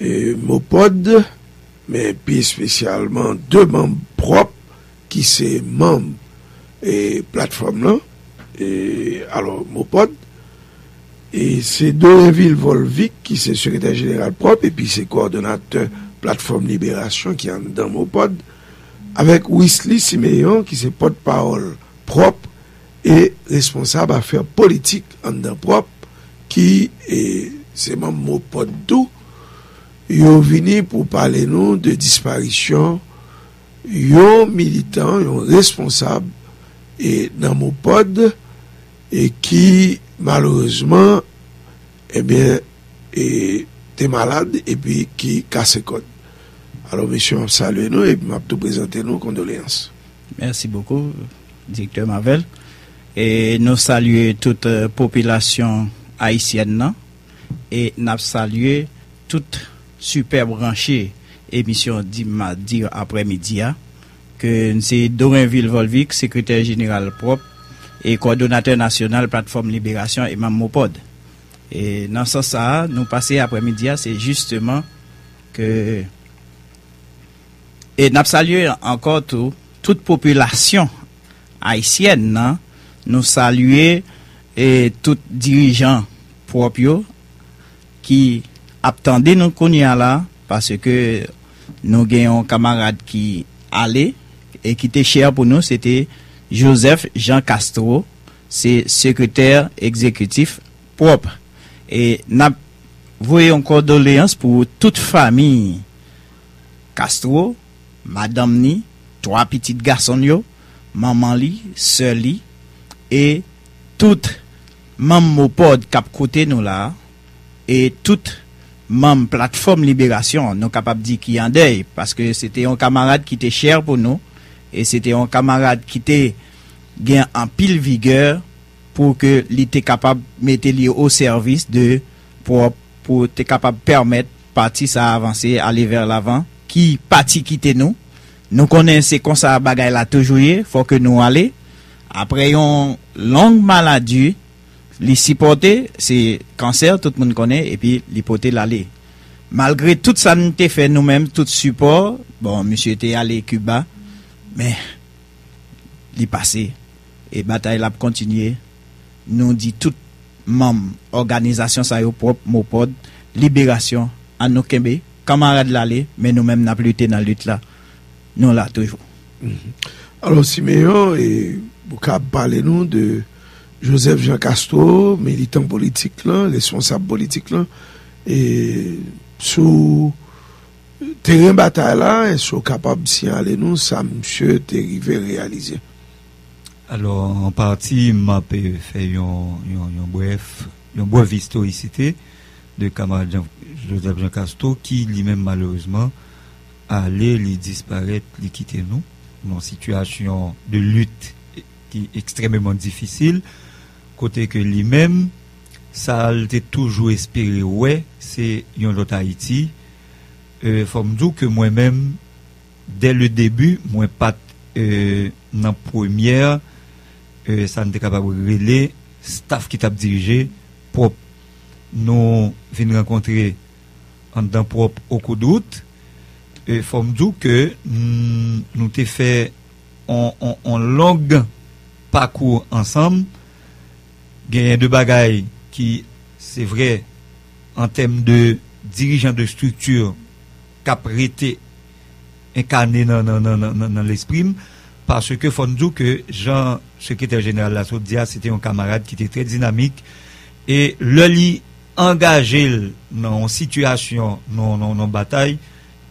et Mopod, mais plus spécialement deux membres propres qui sont membres et plateforme là, et alors Mopod, et c'est Dorinvil Volvick qui c'est secrétaire général propre et puis c'est coordonnateur plateforme Libération qui est en dedans Mopod, avec Wisley Siméon qui c'est porte-parole propre et responsable affaires politiques en dedans propre qui est c'est mon mot pas de tout. Ils ont venu pour parler nous de disparition. Ils ont militant, ils ont responsable et dans mon pod et qui malheureusement eh bien était malade et puis qui casse code. Alors monsieur, on salue nous et m'a tout présenté nos condoléances. Merci beaucoup directeur Marvel et nous saluons toute population haïtienne. Non? Et nous saluons toute super branchée émission dimanche après-midi que c'est Dorinvil Volvick, secrétaire général propre et coordonnateur national plateforme Libération et Mopod. Et dans ce sens, nous passer après-midi, c'est justement que et nous saluons encore toute population haïtienne, non? Nous saluons et tout dirigeant propre qui attendait nous connaître là parce que nous avons un camarade qui allait et qui était cher pour nous, c'était Joseph Jean Castro, c'est secrétaire exécutif propre. Et nous voyons condoléances pour toute famille Castro, madame ni, trois petits garçons yo, maman li, sœur li et toute maman pod cap côté nous là. Et toute même plateforme Libération, nous capable de dire qu'il y en deuil, parce que c'était un camarade qui était cher pour nous, et c'était un camarade qui était gain en pile vigueur pour que l'était capable de mettre lui au service de, pour être capable de permettre parti ça avancer, aller vers l'avant, qui parti quitter nous. Nous connaissons comme ça, bagaille là toujours, il faut que nous aller. Après une longue maladie, l'hypothèse, c'est cancer, tout le monde connaît, et puis l'hypothèse l'aller. Malgré tout ça, nous avons fait nous-mêmes, tout support, bon, monsieur était allé à Cuba, mais il est passé. Et bataille a continué. Nous dit tout membre, organisation, ça y est, propre, Mopod, Libération, à nous Kembe, camarades l'aller, mais nous-mêmes n'a plus été dans la lutte là. Nous là, toujours. Alors, Siméon, vous parlez nous de Joseph Jean Castro, militant politique, là, responsable politique, là, et sous terrain bataille là, ils sont capables de s'y aller, nous, ça, monsieur, t'es arrivé à réaliser. Alors, en partie, m'a fait une brève historicité de camarade Joseph Jean Castro, qui lui-même, malheureusement, allait lui disparaître, lui quitter nous, dans une situation de lutte qui est extrêmement difficile. Côté que lui-même, ça a été toujours espéré, ouais, c'est yon lot Haïti. Faut me dire que moi-même, dès le début, moi pas dans première, ça n'était capable de relayer, staff qui t'a dirigé, propre. Nous venons rencontrer en dedans propre au coup d'août. Faut me dire que nous t'ai fait en longue parcours ensemble. Gagne de bagailles qui, c'est vrai, en termes de dirigeants de structure, caprété, incarné dans l'esprit, parce que Fondou, que Jean, secrétaire général de la Soudia, c'était un camarade qui était très dynamique, et le lit engagé dans une situation, dans bataille,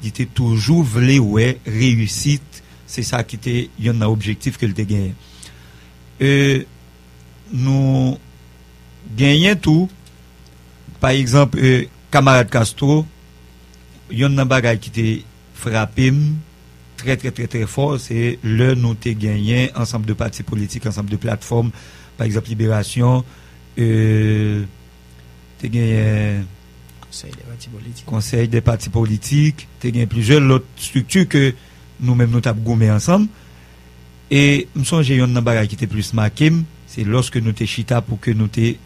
il était toujours voulu, ouais, réussite, c'est ça qui était, il y en a un objectif que le gagné. Nous gagnons tout. Par exemple, camarade Castro, il y en a bagay qui te frappé très très très très fort, c'est le nous te gagné ensemble de partis politiques, ensemble de plateformes, par exemple Libération, te gagné Conseil des partis politiques, te gagné plusieurs autres structures que nous-mêmes nous avons gommé ensemble. Et nous sommes il y en a bagay qui était plus marqué. C'est lorsque nous t'es chita pour que nous t'es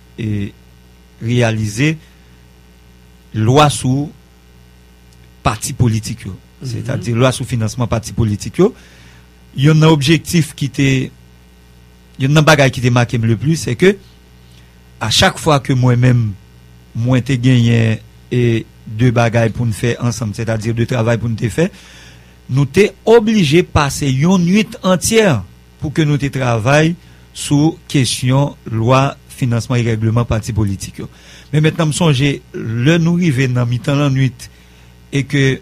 réalisé loi sous parti politique, c'est-à-dire loi sous financement parti politique. Il y a un objectif qui était, il y a un bagage qui te marqué le plus, c'est que à chaque fois que moi-même, moi te gagné et deux bagages pour nous faire ensemble, c'est-à-dire deux travail pour nous faire, nous t'es obligé de passer une nuit entière pour que nous te travaillions sous question loi financement et règlement parti politique. Mais maintenant, me songer le nous arriver dans mi-temps la nuit et que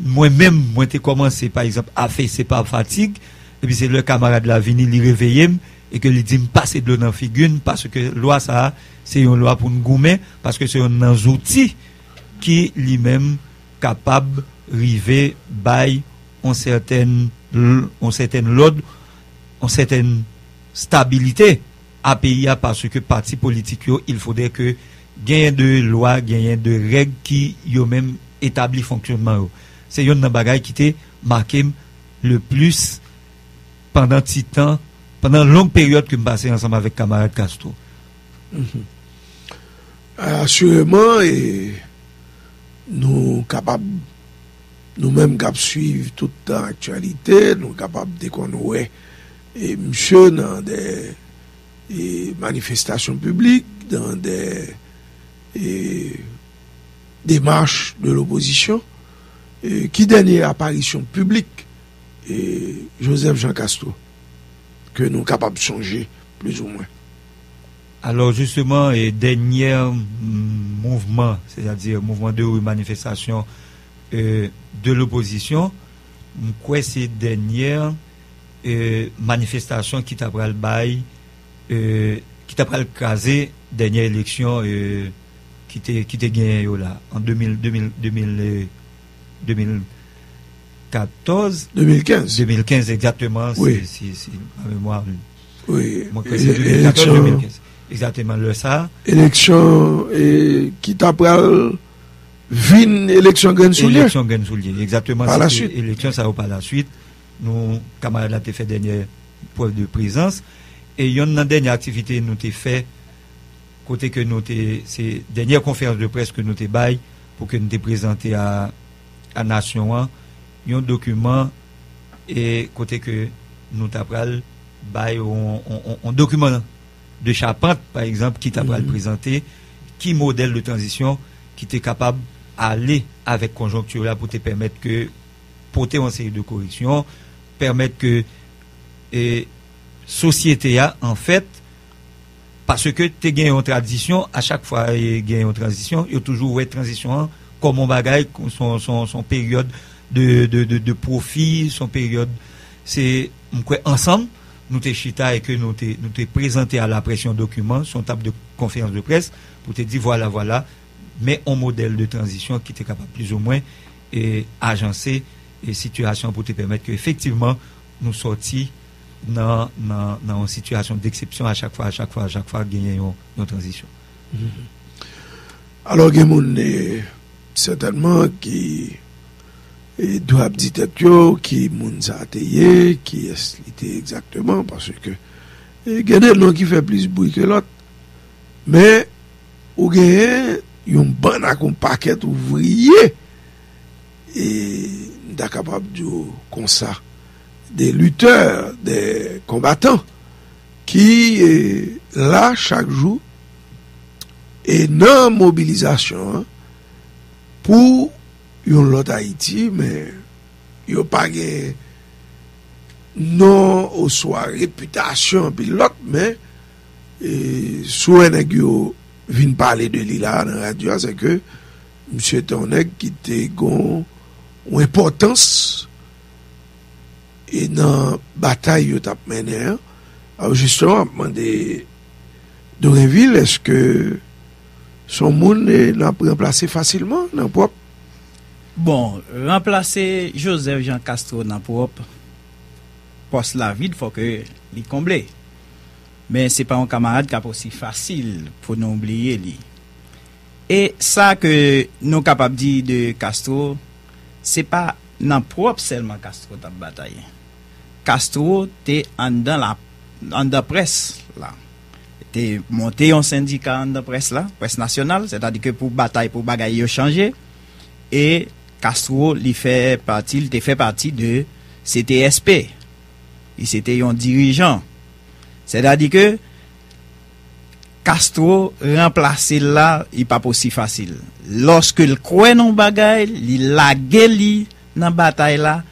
moi-même, moi t'ai commencé par exemple à faire c'est pas fatigue et puis c'est le camarade de la venir il réveiller et que lui dit me passer de l'eau dans figure parce que loi ça c'est une loi pour nous gommer parce que c'est un outil qui lui-même capable river bail en certaine l'ordre en certaine stabilité à pays parce que parti politique il faudrait que gagne de loi gagne de règles qui yo même établi fonctionnement. C'est une bagaille qui t'a marqué le plus pendant petit temps, pendant longue période que je passais ensemble avec camarade Castro. Assurément, et nous capables, nous-mêmes capables de suivre toute l'actualité, nous capables de connaître et monsieur dans des manifestations publiques, dans des démarches de l'opposition. Qui dernière apparition publique et Joseph Jean Castro que nous sommes capables de changer plus ou moins. Alors justement, et dernier mouvement, c'est-à-dire mouvement de manifestation de l'opposition, quoi c'est dernière manifestation qui t'a pris le bail, qui t'a pris le casé, dernière élection qui t'a gagné là en 2015 exactement, oui. Si ma mémoire, oui, c'est 2014-2015 exactement le ça élection et qui t'appelle vin élection Gaine-Soulier exactement par la suite élection ça ou par la suite nous camarades avons fait dernière preuve de présence et il y a une dernière activité nous t'ai fait côté que nous t'ai c'est dernière conférence de presse que nous t'ai bail pour que nous t'ai présenté à Nation, il y a un document et côté que nous t'appral bail un document de Charpente par exemple qui t'appral présenté qui modèle de transition qui t'est capable aller avec conjoncture là pour te permettre que porter une série de corrections permettre que et société a en fait parce que tu gagnes en transition à chaque fois il gagne en transition il y a toujours une transition comme on bagaille, son période de profit, son période, c'est ensemble, nous te chita et que nous te présenté à la pression document, son table de conférence de presse, pour te dire voilà, mais un modèle de transition qui te capable plus ou moins et agencer les situations pour te permettre qu'effectivement nous sortions dans une situation d'exception à chaque fois, gagner une transition. Alors, certainement qui doit dire qui moun sa teye, qui est exactement parce que il y a des gens qui fait plus bruit que l'autre mais ou gen yon ban ak un paquet ouvrier et da capable de comme ça des lutteurs, des combattants qui là chaque jour énorme mobilisation hein, pour yon lot Haïti, mais yon pas gen non ou soit réputation pilote, mais soit nèg yo vin parler de li la dans radio, c'est que monsieur Toneg qui te gon ou importance et dans bataille yo tap mener. Alors justement, demandé Dorinvil, est-ce que son monde l'a remplacé facilement dans propre? Bon, remplacer Joseph Jean Castro dans propre poste la vide, faut que l'y combler. Mais c'est pas un camarade qui a aussi facile pour nous oublier lui. Et ça que nous capable dire de Castro, c'est pas dans propre seulement Castro t'a bataillé. Castro t'es en dans la presse là. tu monté un syndicat dans presse nationale, c'est-à-dire que pour bataille pour bagaille changer, et Castro il fait partie de CTSP. Il c'était un dirigeant. C'est-à-dire que Castro remplacer là, il pas aussi facile. Lorsque il croit dans bagaille, il lague dans bataille là,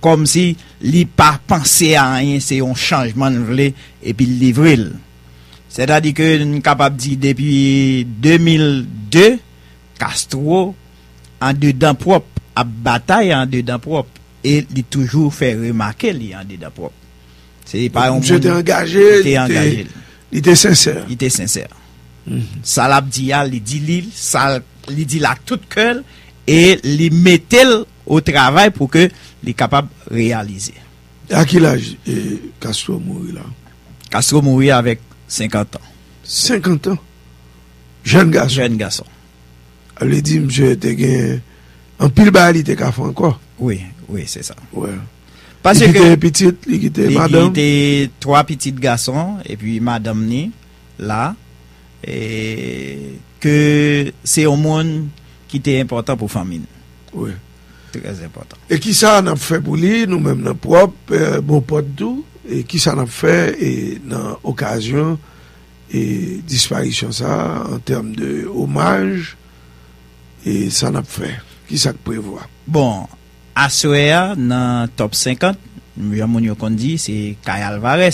comme si il pas pensé à rien, c'est un changement de et puis il livrer. C'est-à-dire que nous sommes capables de dire depuis 2002, Castro, en dedans propre, a bataille en dedans propre. Et il toujours fait remarquer qu'il est en dedans propre. C'est pas un monde. Il était engagé. Il était sincère. Ça l'a dit, il dit ça, il dit là tout cœur et il mettait au travail pour que il est capable de réaliser. À quel âge Castro mourit là? Castro mourit avec 50 ans. 50 ans? Jeune garçon. Elle dit, monsieur, tu es un pile bali, tu es qu'à faire encore? Oui, c'est ça. Ouais. Parce que. Il était madame. Il était trois petits garçons, et puis madame ni, là. Et que c'est un monde qui était important pour la famille. Oui. Très important. Et qui ça n'a fait pour lui, nous-mêmes, nos propres, bon pote tout? Et qui s'en a fait et dans l'occasion et disparition ça en termes de hommage et ça n'a fait qui ça prévoit bon à Soya dans top 50 Mouyamounio Kondi c'est Kay Alvarez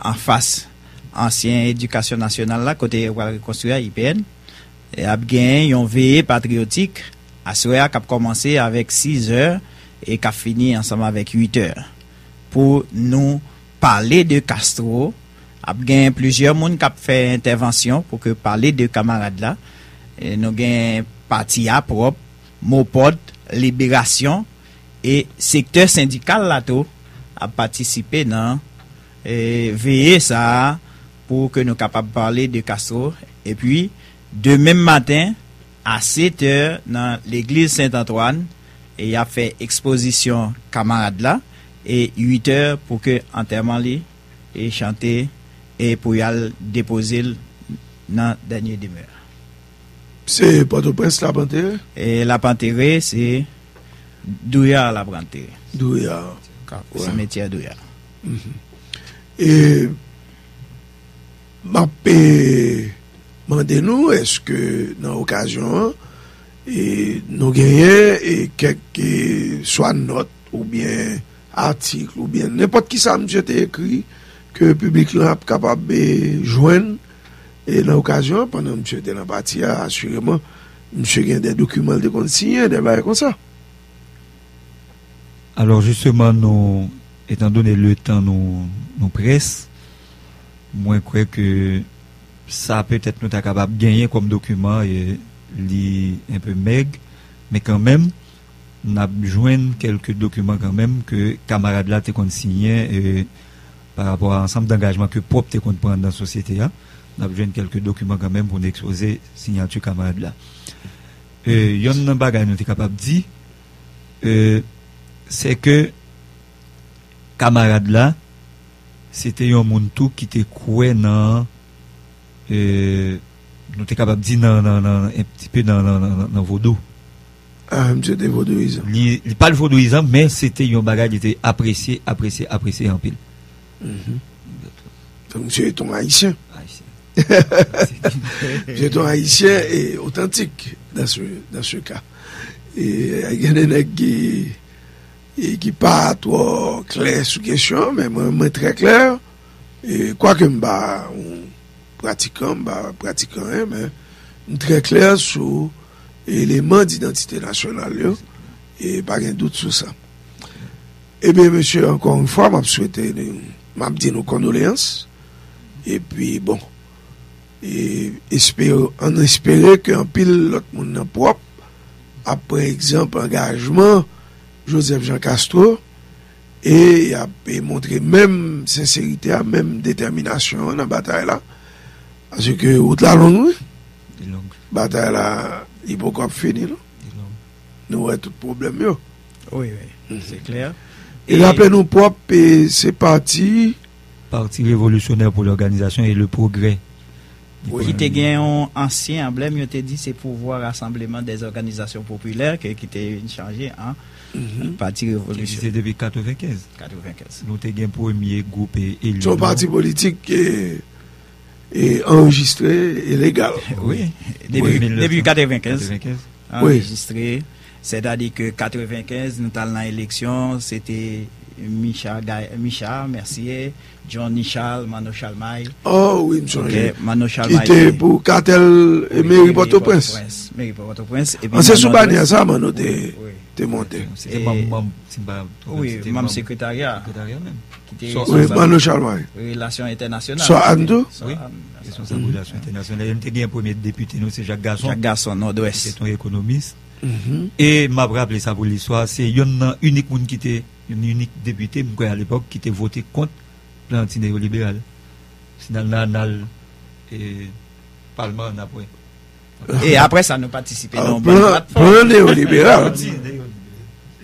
en face ancien éducation nationale là côté reconstruire IPN et a gagné une veillée patriotique à Soya qui a commencé avec 6 heures et qui a fini ensemble avec 8 heures pour nous parler de Castro. Il y a plusieurs personnes qui ont fait intervention pour que parler de camarades là. Et nous avons parti à propre, Mopod, Libération et secteur syndical là tout a participé dans veiller ça pour que nous capables de parler de Castro. Et puis, demain matin, à 7 heures, dans l'église Saint-Antoine, il y a fait exposition camarades là. Et 8 heures pour que l'enterrement et chanter et pour y aller déposer dans le dernier demeure. C'est Port-au-Prince la panthère? Et la panthère, c'est Douillard la panthère. Douillard. Ouais. Cimetière Douillard. Et demandez-nous, est-ce que dans l'occasion, nous gagnons quelques soit notes ou bien article ou bien n'importe qui ça monsieur t'a écrit que le public là capable de joindre et dans l'occasion pendant monsieur était dans partie assurément monsieur a des documents de consigne des bails comme ça. Alors justement nous étant donné le temps nous presse moi je crois que ça peut-être nous t'a capable de gagner comme document et li un peu maigre mais quand même on a joint quelques documents quand même que camarades là t'es qu'on signé par rapport à ensemble d'engagement que propre t'es qu'on prend dans la société là on a joint quelques documents quand même pour exposer signature camarades là y en a un bagage nous t'es capable de dire c'est que camarades là c'était un monde tout qui t'es coué dans nous t'es capable de dire non un petit peu dans vos dos. Ah, monsieur était vaudouisant. Pas le vaudouisant, mais c'était un bagage qui était apprécié en pile. Donc, monsieur est un haïtien. Monsieur est un haïtien et authentique dans ce cas. Et il y a des nègres qui pas trop clair sur question, mais moi très clair. Et quoi que pratiquant, mais très clair sur éléments d'identité nationale, et pas de doute sur ça. Eh bien, monsieur, encore une fois, m'a souhaité, m'a dit nos condoléances, et puis bon, et espérer qu'un pile l'autre monde propre, après exemple, engagement, Joseph Jean Castro, et a montré même sincérité, même détermination dans la bataille là, parce que, au-delà longue, bataille là, il faut qu'on finisse. Nous avons tout problème. Oui, c'est clair. Et rappelez-nous propre, c'est parti. parti révolutionnaire pour l'organisation et le progrès. Oui, il y a un ancien emblème, il a dit c'est pouvoir rassemblement des organisations populaires qui était changé en parti révolutionnaire. C'est depuis 1995. Nous avons un premier groupe élu. Son parti politique est enregistré et légal. Oui, depuis 1995. Enregistré. C'est-à-dire que 1995, nous avons l'élection, c'était Micha Mercier, John Nichal, Mano Chalmaï. Oh oui, Mano Chalmaï. Qui était pour Cartel et Mairie Port-au-Prince. C'est sous bannière ça, Mano, t'es monté. C'était même secrétariat. Oui, Mano Chalmaï. Relations internationales. Soit Ando. Oui, relations internationales. Il y a un premier député, c'est Jacques Garçon. Jacques Garçon, Nord-Ouest. C'est un économiste. Et m'a rappelé ça pour l'histoire, c'est un unique monde qui était. Une unique députée à l'époque qui était voté contre le plan anti-néolibéral. C'est dans le Parlement après. Et après ça, nous participons dans le plan néolibéral.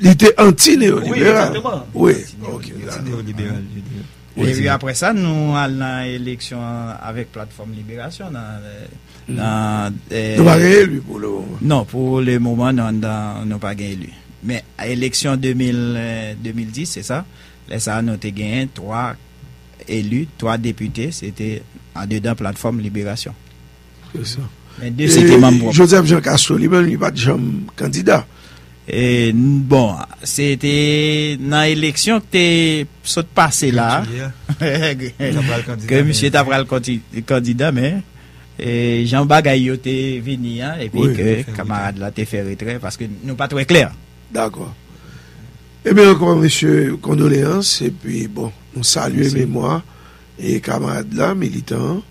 Il était anti-néolibéral. Oui, anti-néolibéral. Et puis après ça, nous allons à l'élection avec Plateforme Libération. Nous n'avons pas gagné lui pour le moment. Non, pour le moment, nous n'avons pas gagné lui. Mais à l'élection 2010, c'est ça, les a noté gagné 3 députés, c'était en dedans plateforme Libération. C'est ça. Mais deux, c'était membres. Joseph Jean Castro, lui-même, il n'est pas déjà candidat. Et bon, c'était dans l'élection que tu es passé là. Que monsieur Tabral candidat, mais. Et Jean Bagaille était venu, hein, et puis oui, que camarade l'a fait retrait parce que nous pas très clair. D'accord. Eh bien, encore, monsieur, condoléances. Et puis, bon, nous saluons mémoire et camarades là, militants.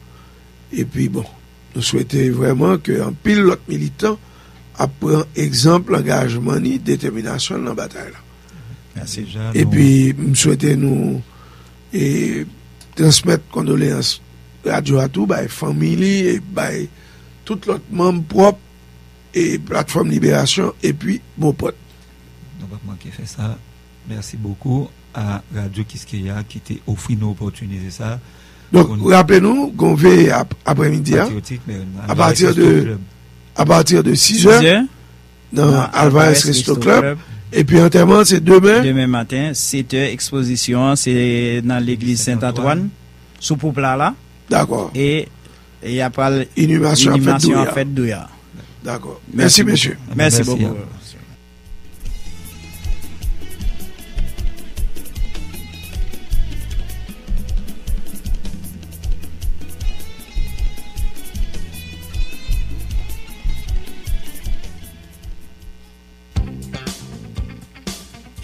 Et puis, bon, nous souhaitons vraiment qu'un pile l'autre militant apprend exemple, engagement, ni détermination dans la bataille. Merci, Jean. Et puis, nous souhaitons nous transmettre condoléances radio à tout, by famille, et by tout l'autre membre propre et plateforme Libération, et puis, Mopod. Qui fait ça. Merci beaucoup à Radio Kiskeya qui t'a offert nos opportunités. Ça. Donc, rappelez-nous qu'on veille après-midi à partir de 6h dans Alvarez Resto Club. Et puis, entièrement, c'est demain. Demain matin, 7h, exposition, c'est dans l'église Saint-Antoine, sous Poupla là. D'accord. Et il y a pas l'inhumation en fête d'Ouya. D'accord. Merci, monsieur. Merci beaucoup.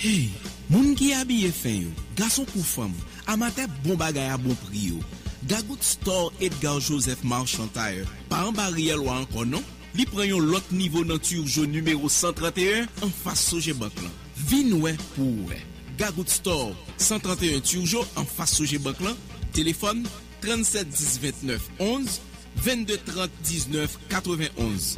Hey, moun ki habillé fin yo, garçon pour femme, amateur bon bagay à bon prix yo. Gagout Store Edgar Joseph Marchantaye, pas en barrière ou encore non, li pren yon lot niveau nature jaune numéro 131 en face Sojebank lan. Vinwe pou we. Gagout Store 131 Turjo en face Sojebank lan, téléphone 37 10 29 11 22 30 19 91.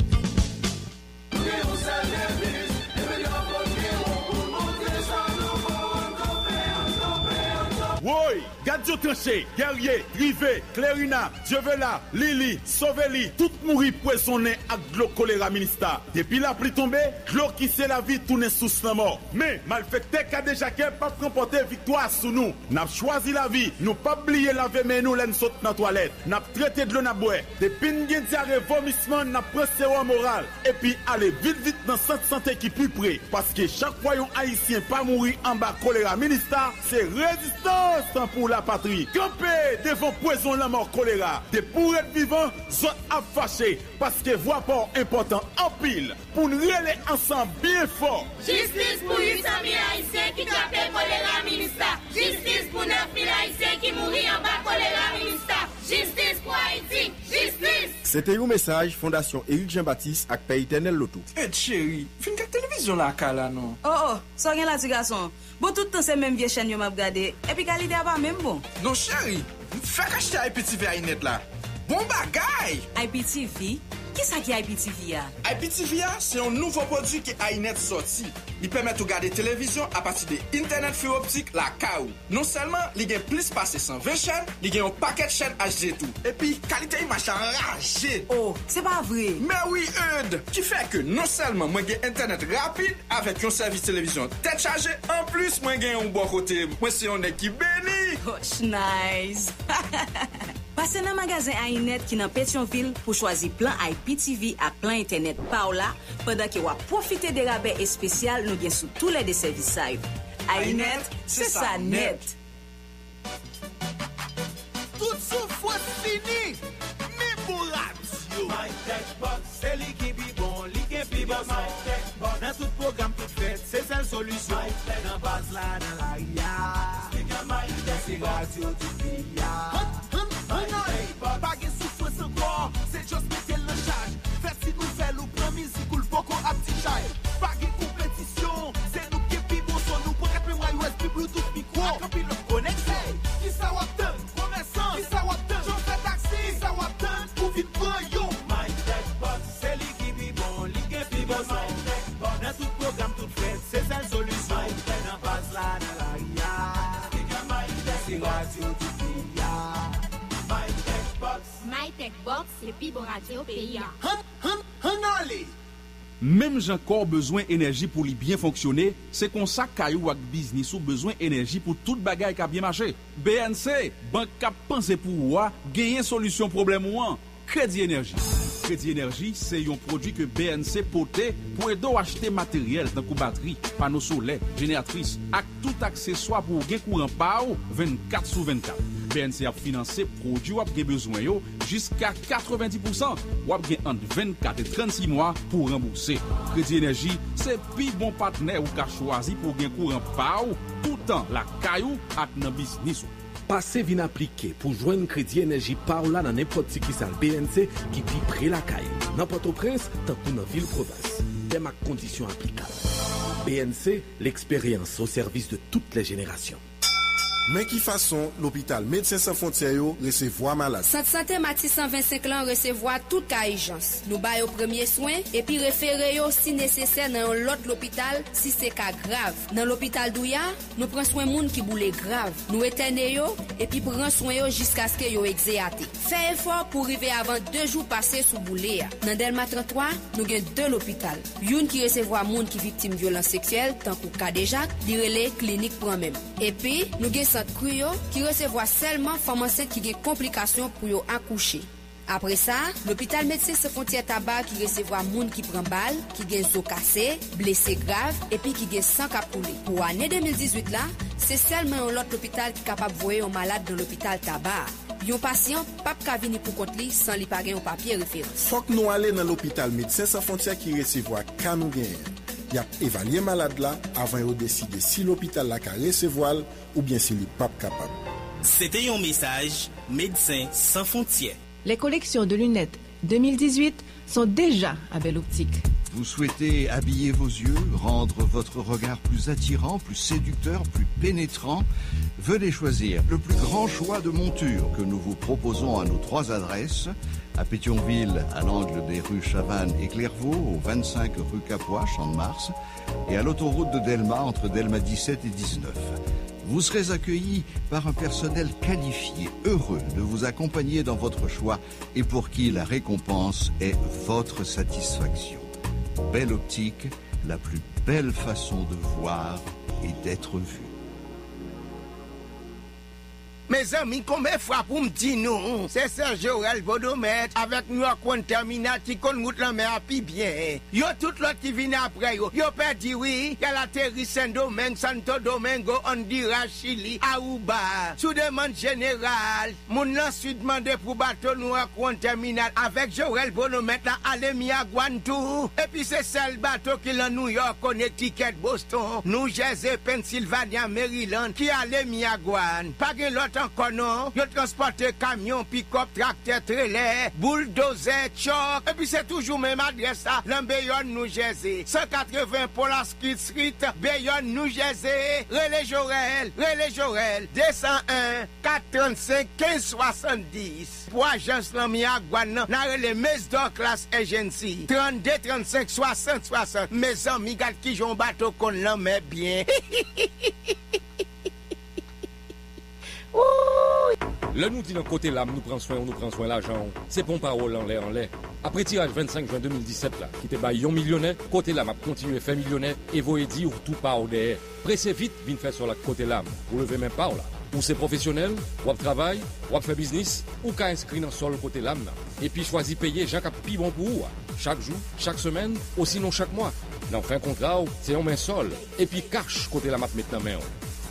Woy, Gadjo Tranché, Guerrier, Rivet, Clérina, Dievela, Lili, Sauveli, tout mouri poissonné à glo choléra ministère. Depuis la pluie tombée, glo qui c'est la vie tourne sous la mort. Mais, malfecté qu'a déjà qu'elle pas remporté victoire sous nous. N'a choisi la vie, nous pas oublié laver mais nous l'en saute dans la toilette. N'a traité de l'eau na boue. Depuis une diarrhée vomissement, n'a pression morale. Et puis, allez vite vite dans cette santé qui plus près. Parce que chaque voyant haïtien pas mourir en bas choléra ministère, c'est résistant. Pour la patrie, camper devant poison la mort choléra. Des pour être vivant, sont affâchés parce que voix port important en pile pour nous relayer ensemble bien fort. Justice pour les amis haïtiens qui tapent choléra ministère. Justice pour nos filles haïtiens qui mourent en bas choléra ministère. Justice pour Haïti, justice. C'était un message Fondation Éric Jean-Baptiste avec Pays Éternel Loto. Eh chérie, fin de télévision là, Kala non. Oh, ça rien là, du garçon. Bon, tout le temps, c'est même vieille chaîne que m'a regardé. Et puis, qualité n'est même bon. Non, chérie, fais acheter IPTV Ayinet là. Bon bagay! IPTV, Qui ça qui est IPTV? IPTV, c'est un nouveau produit qui Ayinet sorti. Il permet de regarder la télévision à partir de Internet Fibre Optique, la KO. Non seulement, il y a plus de 120 chaînes, il y a un paquet de chaînes HD tout. Et puis, qualité image enragée. Oh, c'est pas vrai. Mais oui, Eudes. Qui fait que non seulement, moi j'ai Internet rapide avec un service télévision tête chargée, en plus, moi j'ai un bon côté. Moi, c'est un équipe béni. Oh, nice. Passez dans le magasin Ayinet qui est dans Pétionville pour choisir plan IPTV à plan Internet Paola pendant que vous profitez des rabais et spéciaux nous gagnons sur tous les deux services. Ayinet, c'est ça net. Tout souffle fini, mais pour l'action. My Tech Box, c'est lui qui est bon, lui qui est bon. Dans tout programme, tout fait, c'est la solution. Dans la base, là, dans l'arrière. C'est comme My Tech Box, c'est Radio Kiskeya. Pas de souffle ce corps, c'est juste mettre le charge. Faire si nous faisons le premier, si nous le faisons à petit chai. Pas de compétition, c'est nous qui est bon son. Nous pour être plus wireless, plus Bluetooth, micro. Quand il le connecte, qui ça wapton, commerçant, qui ça wapton, j'en fais taxi, qui ça wapton, pour vite prendre. My Tech Box, c'est lui qui est bon, lui qui est bon. My Tech Box, dans tout programme, tout fait, c'est la solution. My Tech Box, dans base là, dans l'arrière. C'est comme My Tech Box, c'est Radio Kiskeya. My Tech Box, le plus bon radio pays. Même j'ai encore besoin d'énergie pour bien fonctionner, c'est comme ça qu'Ayou Wak Business ou besoin d'énergie pour toute bagaille qui a bien marché. BNC, banque qui a pensé pour vous, gagner solution problème ou un. Crédit Energy. Crédit Energy, c'est un produit que BNC poté pour aider à acheter matériel dans batterie, panneaux solaires, génératrices, avec tout accessoire pour gagner courant par 24 sur 24. BNC a financé produits ou a besoin jusqu'à 90%. Ou a entre 24 et 36 mois pour rembourser. Crédit Energy, c'est plus bon partenaire ou qu'a choisi pour gagner courant par tout temps la caillou à dans business. Passez vin appliqué pour joindre Crédit Energy Paola dans n'importe qui salle BNC qui vit près la caille. Dans Port-au-Prince, tant que dans la ville province. Thème à conditions applicables. BNC, l'expérience au service de toutes les générations. Mais qui façon l'hôpital Médecins sans frontières recevoir malade? Cette Matis 125 ans recevoir toute urgence. Nous baillons premier soin et puis référer si nécessaire dans l'autre hôpital si c'est cas grave. Dans l'hôpital Douya, nous prenons soin moun qui boule grave. Nous éteignons et puis prenons soin jusqu'à ce que yo exéaté. Fait effort pour arriver avant 2 jours passés sous boulé. Dans Delma 33, nous gagnons 2 hôpitaux. Une qui recevoir moun qui victime de violence sexuelle tant qu'au cas déjà, direlé clinique pour même. Et puis nous gagnons qui recevoir seulement femmes enceintes qui ont des complications pour accoucher. Après ça, l'hôpital Médecins sans frontières tabac qui recevoir moun qui prend balle, qui gagne os cassé, blessé grave et puis qui gagne sang capoulé. Pour l'année 2018 là, c'est seulement l'autre hôpital qui est capable de voir un malade dans l'hôpital tabac. Yon patient pas ka venir pour compte li sans li pa gen un papier référence. Faut que nous aller dans l'hôpital Médecins sans frontières qui recevoir canou gagne. Y a évalué malade là avant de décider si l'hôpital la ka recevoir ou bien si les papes capables. C'était un message Médecins sans frontières. Les collections de lunettes 2018 sont déjà à Belle Optique. Vous souhaitez habiller vos yeux, rendre votre regard plus attirant, plus séducteur, plus pénétrant? Venez choisir le plus grand choix de montures que nous vous proposons à nos 3 adresses. À Pétionville, à l'angle des rues Chavannes et Clairvaux, au 25 rue Capois, Champ de Mars, et à l'autoroute de Delma, entre Delma 17 et 19. Vous serez accueillis par un personnel qualifié, heureux de vous accompagner dans votre choix et pour qui la récompense est votre satisfaction. Belle Optique, la plus belle façon de voir et d'être vu. Mes amis, combien de fois pour me dire non? C'est Serge Aurel Bodomètre avec nous à Contamina qui connaît la mer plus bien. Yo tout l'autre qui vient après yo. Yo perdu oui, qu'elle atterrit Saint-Domingue, Santo Domingo, Andira, Chili, Aruba. Sous demande générale, mon nom sud demandé pour bateau nous à Contamina avec Aurel Bodomètre à Alemia Guantou. Et puis c'est celle bateau qui est à New York, Connecticut, Boston, New Jersey, Pennsylvania, Maryland, qui est à Alemia Guan. Pas que l'autre encore non. Ils transportent camions, pick-up, tracteurs, trailers, bulldozers, chocs. Et puis c'est toujours même adresse à Lambeyon, New Jersey. 180 Polaski Street, Bayonne, New Jersey. Relais Jorel. 201-435-1570. Pour agence Lamia Guanan, n'a relais Mesdor Class Agency. 32-35-60-60. Mes amis, gars qui j'en bateau qu'on l'en met bien. Le nous dit dans Côté Lame, nous prend soin l'argent. C'est bon parole en l'air. Après tirage 25 juin 2017, là, qui te bat yon millionnaire, Côté Lame a continué à faire millionnaire et voyez dire tout par au derrière. Pressez vite, vine faire sur la Côté Lame. Vous levez même pas là. Ou c'est professionnel, ou travail, ou fait business, ou qu'à inscrit dans sur le Côté Lame. Et puis choisis payer chaque pi bon pour vous. Chaque jour, chaque semaine, ou sinon chaque mois. Dans fin contrat, c'est en main sol. Et puis cash Côté Lame maintenant main.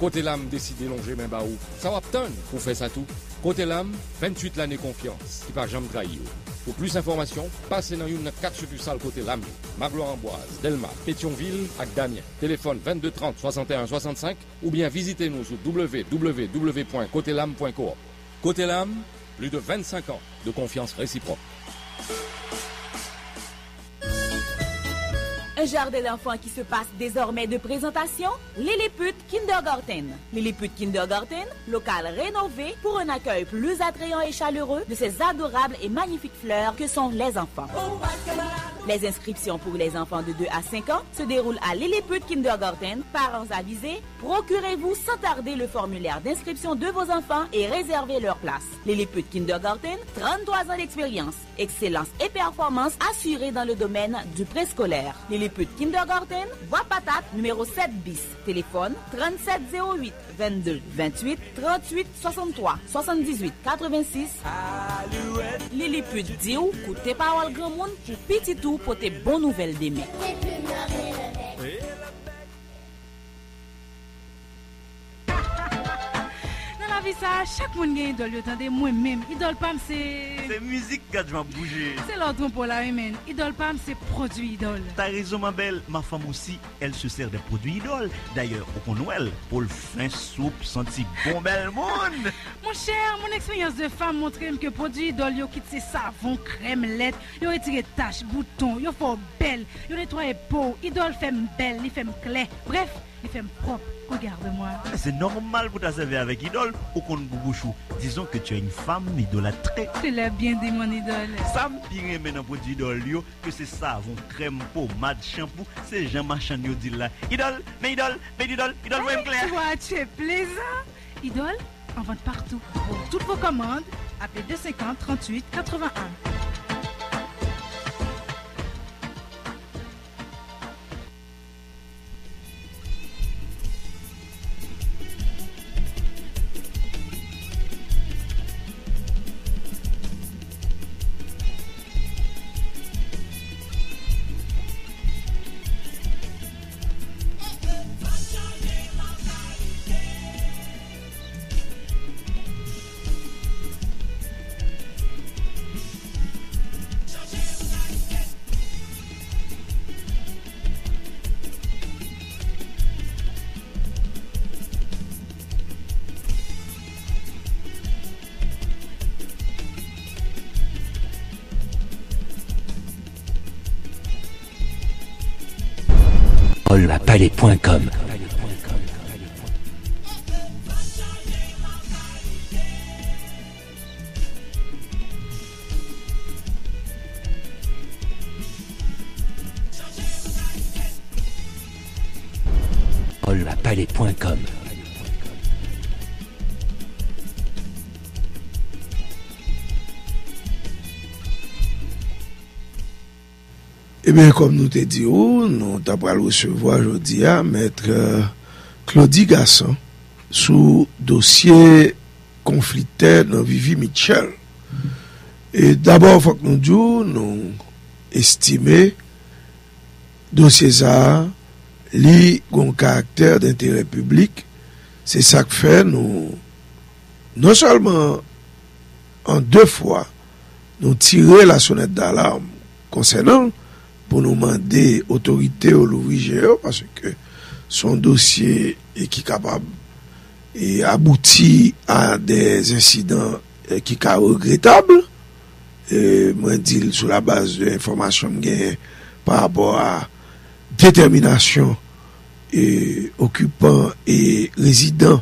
Côté Lame décidé longer même baou. Ça va obtenir pour faire ça tout. Côté Lame, 28 l'année confiance, qui va jamais trahir. Pour plus d'informations, passez dans une 4 succursales Côté Lame. Magloire-Amboise, Delma, Pétionville, et Damien. Téléphone 22 30 61 65 ou bien visitez-nous sur www.cotelame.co. Côté Lame, plus de 25 ans de confiance réciproque. Un jardin d'enfants qui se passe désormais de présentation, Lilliput Kindergarten. Lilliput Kindergarten, local rénové pour un accueil plus attrayant et chaleureux de ces adorables et magnifiques fleurs que sont les enfants. Les inscriptions pour les enfants de 2 à 5 ans se déroulent à Lilliput Kindergarten. Parents avisés, procurez-vous sans tarder le formulaire d'inscription de vos enfants et réservez leur place. Lilliput Kindergarten, 33 ans d'expérience, excellence et performance assurée dans le domaine du préscolaire. Lilliput Kindergarten, Bois Patate, numéro 7 bis. Téléphone 3708 22 28 38 63 78 86. Lilliput dit ou coûtez parole grand monde pour petit tout pour tes bonnes nouvelles des mains. Ça, chaque monde gagne idole, attendez moi-même. Idole pam c'est musique qui m'a bougé. C'est l'autre pour la humaine. Idole pam c'est produit idole. T'as raison ma belle, ma femme aussi, elle se sert des produits idole. D'ailleurs, au con Noël, pour le fin soupe senti bon bel monde. Mon cher, mon expérience de femme montre que produit idole yo quitte savon, crème, lait, yo retire taches, boutons, yo fort belle, yo nettoie peau. Idole fait belle, il fait clair. Bref, il fait propre. Regarde-moi. C'est normal pour t'asserver avec idole ou qu'on bouchou. Disons que tu es une femme idolâtrée. Tu l'as bien dit, mon idole. Ça me pire maintenant pour idole, que c'est savon, crème, pommade, shampoo. C'est Jean Marchand yo dit là. Idole, ouais, clair. Toi, tu es plaisant. Idole, en vente partout. Pour toutes vos commandes, appelez 250 38 81. Palais.com Palais.com Eh bien, comme nous t'ai dit, nous t'avons recevoir aujourd'hui à maître Claudy Gassant sous dossier conflictuel dans Vivi-Mitchel. Et d'abord, il faut que nous disions, nous estimons dossier ça, li un caractère d'intérêt public. C'est ça que fait, nous, non seulement en deux fois, nous tirer la sonnette d'alarme concernant pour nous demander autorité au Louis Géo parce que son dossier est qui capable et aboutit à des incidents qui sont regrettables. Moi, je dis sur la base de l'information par rapport à détermination et occupants et résidents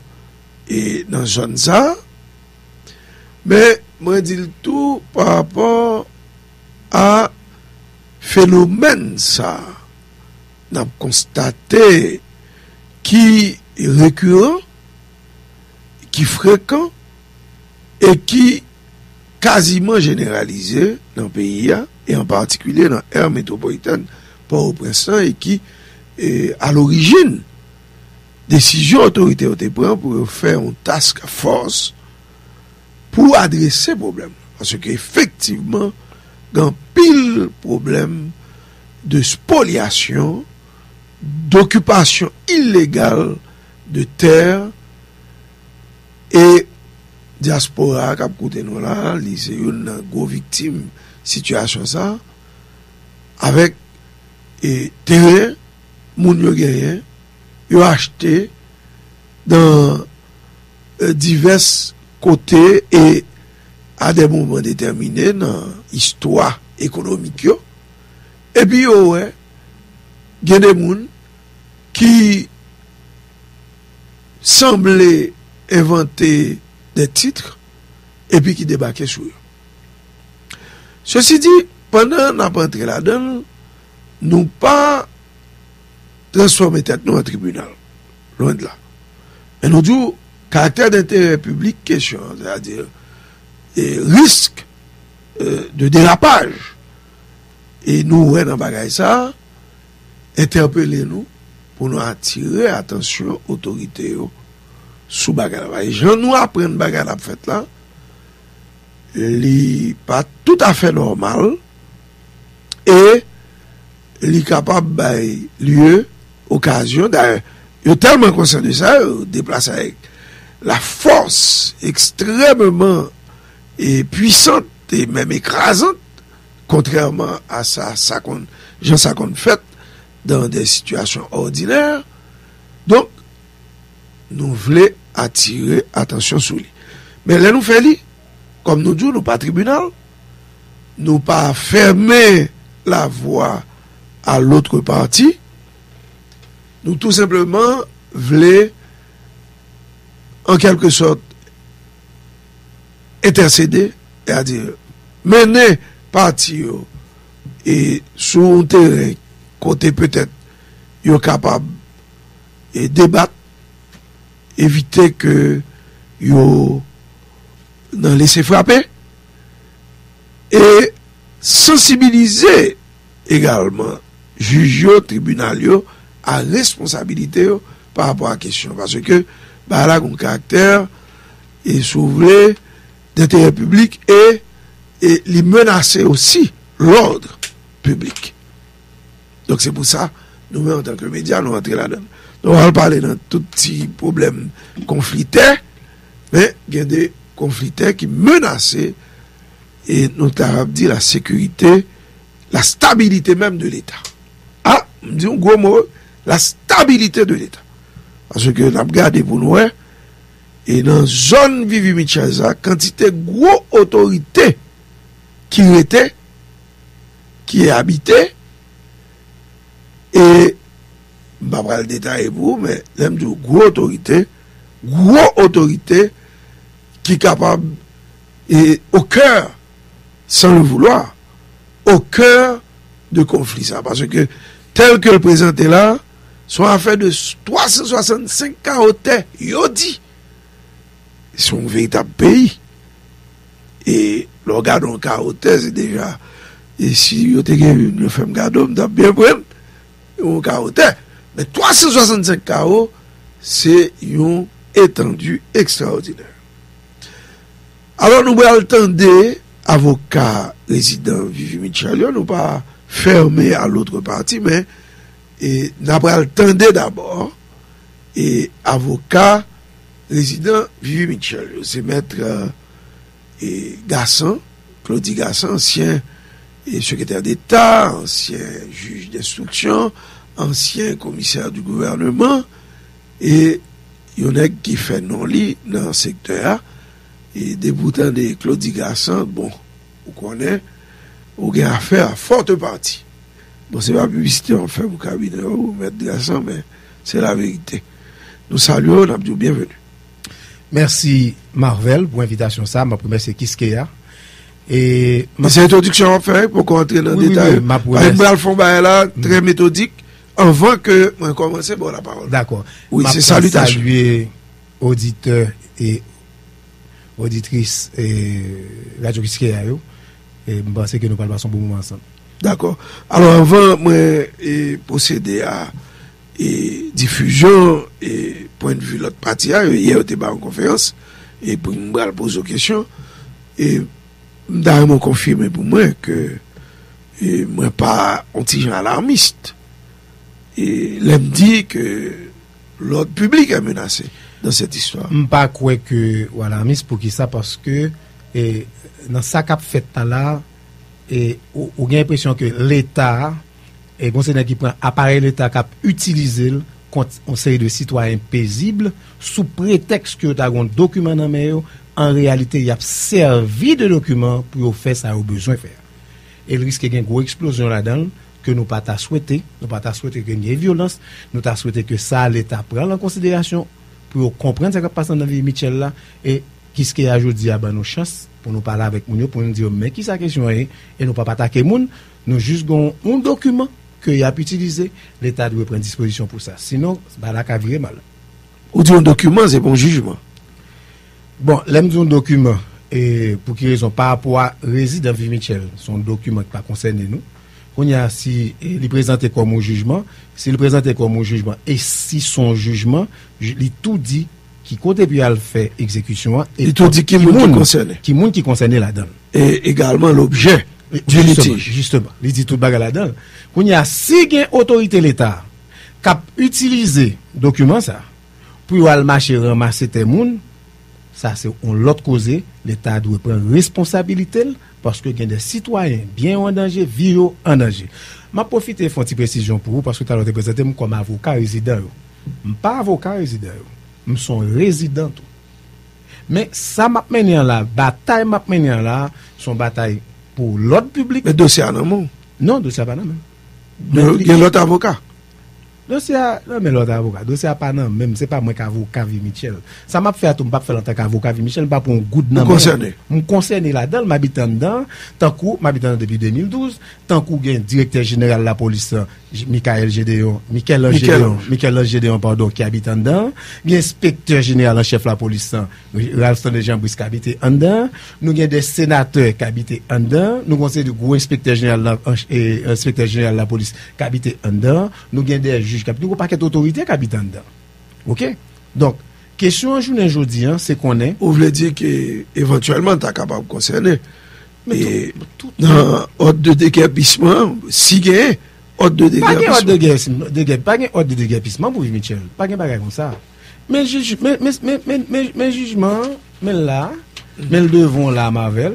et dans zone ça. Mais moi, je dis tout par rapport à phénomène ça. N'a constaté qui est récurrent, qui est fréquent et qui est quasiment généralisé dans le pays et en particulier dans l'aire métropolitaine Port-au-Prince et qui est à l'origine décision autorité ont été prises pour faire une task force pour adresser problème parce qu'effectivement dans pile problème de spoliation d'occupation illégale de terre et diaspora cap côté nous là c'est une grosse victime situation ça avec et terrain moun yo gagné yo acheté dans divers côtés et à des moments déterminés dans histoire économique yo et puis yo ouais gen des moun qui semblait inventer des titres et puis qui débarquaient sur eux. Ceci dit, pendant qu'on a entré là-dedans, nous pas transformer tête nous en tribunal, loin de là. Mais nous disons, caractère d'intérêt public, question, c'est-à-dire risque de dérapage. Et nous, ouais, dans bagaille ça, interpellez-nous pour nous attirer attention autorité sous bagarre. Et j'en nous apprends bagarre à fait là, li pas tout à fait normal et li capable bay lieu occasion d'ailleurs. Yo tellement conscient de ça, déplace avec la force extrêmement et puissante et même écrasante contrairement à ça qu'on j'en ça qu'on fait dans des situations ordinaires. Donc, nous voulons attirer attention sur lui. Mais là, nous faisons, comme nous disons, nous pas tribunal, nous pas fermer la voie à l'autre partie. Nous tout simplement voulons, en quelque sorte, intercéder, c'est-à-dire mener partie et sur un terrain côté peut-être yo capable et débattre éviter que yo n'en laisser frapper et sensibiliser également juge au tribunal yo à responsabilité yo, par rapport à la question parce que bah là un caractère et s'ouvre d'intérêt public et les menacer aussi l'ordre public. Donc c'est pour ça, nous, en tant que médias, nous rentrons là-dedans. Donc on va parler dans tout petit problème conflitaire, mais il y a des conflitaires qui menacent, et notamment dit la sécurité, la stabilité même de l'État. Ah, nous disons gros mot, la stabilité de l'État. Parce que nous avons gardé pour nous, et dans la zone Vivi-Mitchel, quantité de gros autorités qui étaient, qui habitaient, et, bah, pas le détail pour vous, mais, l'aime de gros autorité, qui est capable, et au cœur, sans le vouloir, au cœur de conflit, ça. Parce que, tel que le présenté là, sont affaires de 365 caractères, yodi. Ils sont un véritable pays. Et, le regard d'un caractère, c'est déjà, et si yodi une femme gardome, t'as bien pris. Mais 365 KO, c'est une étendue extraordinaire. Alors, nous allons attendre, avocat résident Vivi-Mitchel, nous pas fermer à l'autre partie, mais nous allons attendre d'abord, et avocat résident Vivi-Mitchel, c'est maître Gassant, Claudy Gassant, ancien et secrétaire d'État, ancien juge d'instruction, ancien commissaire du gouvernement, et Yon nèg qui fait non li dans secteur et débutant de Claudy Gassant, bon, vous connaissez, vous avez affaire à forte partie. Bon, c'est pas publicité, on fait mon cabinet, ou mettre Gassant, mais c'est la vérité. Nous saluons, nous avons bienvenue. Merci Marvel pour l'invitation, ça. Ma première, c'est Kiskeya. Et c'est introduction en fait, pour qu'on rentre dans le détail. Ma première. Par exemple, là, très méthodique, avant que on commence, bon, la parole. D'accord. Oui, c'est salutation. Saluer auditeurs et auditrices et Radio Kiskeya. Et je pense que nous parlons de son bon moment ensemble. D'accord. Alors, avant, moi, procéder à et diffusion et point de vue de l'autre partie, hier, au débat en conférence, et pour nous poser aux questions, et d'ailleurs, confirmé pour moi que moi, pas anti-gens alarmiste. Et l'on me dit que l'ordre public est menacé dans cette histoire. Je ne crois pas que alarmiste pour qui ça, parce que dans ça qu'a fait là, et on a l'impression que l'État et bon c'est qui prend appareil l'État qui a utilisé contre un série de citoyens paisibles sous prétexte que tu as un document dans main, en réalité il a servi de document pour faire ça au besoin faire et le risque d'une grosse explosion là-dedans que nous pas t'a souhaité, nous pas t'a souhaité qu'il y ait violence, nous t'a souhaité que ça l'État prenne en considération pour comprendre ce qui passe dans la vie Michel là et qu'est-ce qui a aujourd'hui à nos chances pour nous parler avec Mounio, pour nous dire mais qui sa question est et nous pas attaquer moun, nous juste un document qu'il a pu utiliser, l'État doit prendre disposition pour ça. Sinon, bah, la cavire mal. Ou dit un document, c'est bon jugement. Bon, l'aime dit un document, et pour qui raison, par rapport à résident Vivi-Mitchel, son document qui pas concerné nous, on y a si il présenté comme un jugement, s'il présenté comme un jugement, et si son jugement, il tout dit qui compte puis à le faire exécution, et tout dit qui moun concerné. Qui moun qui concerné là-dedans. Et également l'objet. Justement, il dit tout bagarre là-dedans. Qu'on y a si gain autorité l'État qui a utilisé document ça pour aller marcher ramasser tes moun, ça c'est on l'autre causé, l'État doit prendre responsabilité parce que gain des citoyens bien en danger, vivants en danger. M'a profiter font une précision pour vous parce que tu as représenté moi comme avocat résident. Je pas avocat résident, je suis résident. Mais ça m'a mené là, bataille m'a mené là, son bataille pour l'autre public. Mais dossier en amont. Non, dossier pas non même. Il y a l'autre avocat. Dossier non mais l'autre avocat, dossier pas non même, c'est pas moi qu'avocat Vivi-Mitchel. Ça m'a fait à tout, m'a fait en tant qu'avocat Vivi-Michel, pas pour un goût de nom. Concerné là-dedans, m'habite dedans, tant qu'on m'habite depuis 2012, tant qu'on gagne directeur général de la police Michel Gédéon pardon qui habite dedans, gagne inspecteur général en chef de la police Ralston de Jean-Brice qui habite dedans, nous gagne des sénateurs qui habitent dedans, nous conseil du gros inspecteur général de la police qui habite dedans, nous gagne des juges qui nous paquet d'autorité qui habitent dedans. OK? Donc question aujourd'hui c'est qu'on est vous voulez dire que éventuellement tu es capable de concerner mais tout ordre de déguerpissement si gain ordre de déguerpissement pas gain ordre de déguerpissement pour Michel pas gain bagarre comme ça mais jugement mais là mais le devant la Marvel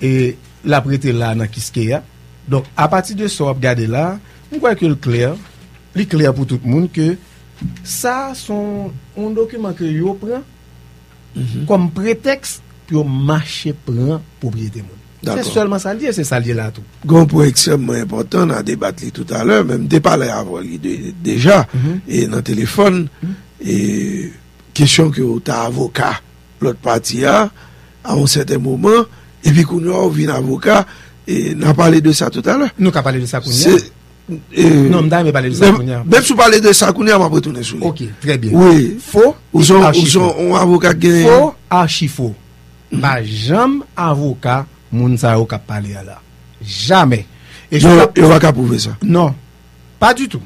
et la prêter là dans Kiskeya donc à partir de ça regarder là on voit que le clair pour tout le monde que ça sont un document que yo prend comme prétexte pour marcher prend propriété. C'est seulement ça lié, c'est ça lié là tout. Grand point extrêmement important à débattre tout à l'heure, même déparler avant déjà et dans téléphone et question que ta avocat l'autre partie a à un certain moment et puis qu'on a vu avocat et n'a parlé de ça tout à l'heure. Nous qu'a parlé de ça non, madame, mais parler de ça. Même si vous parlez de ça, on va retourner sur lui. OK, très bien. Oui, faux. Ils ont un avocat qui faux, archi faux. Bah, jamais avocat, Mounsao, qui a parlé là. Jamais. Et je ne vais pas prouver ça. Non, pas du tout.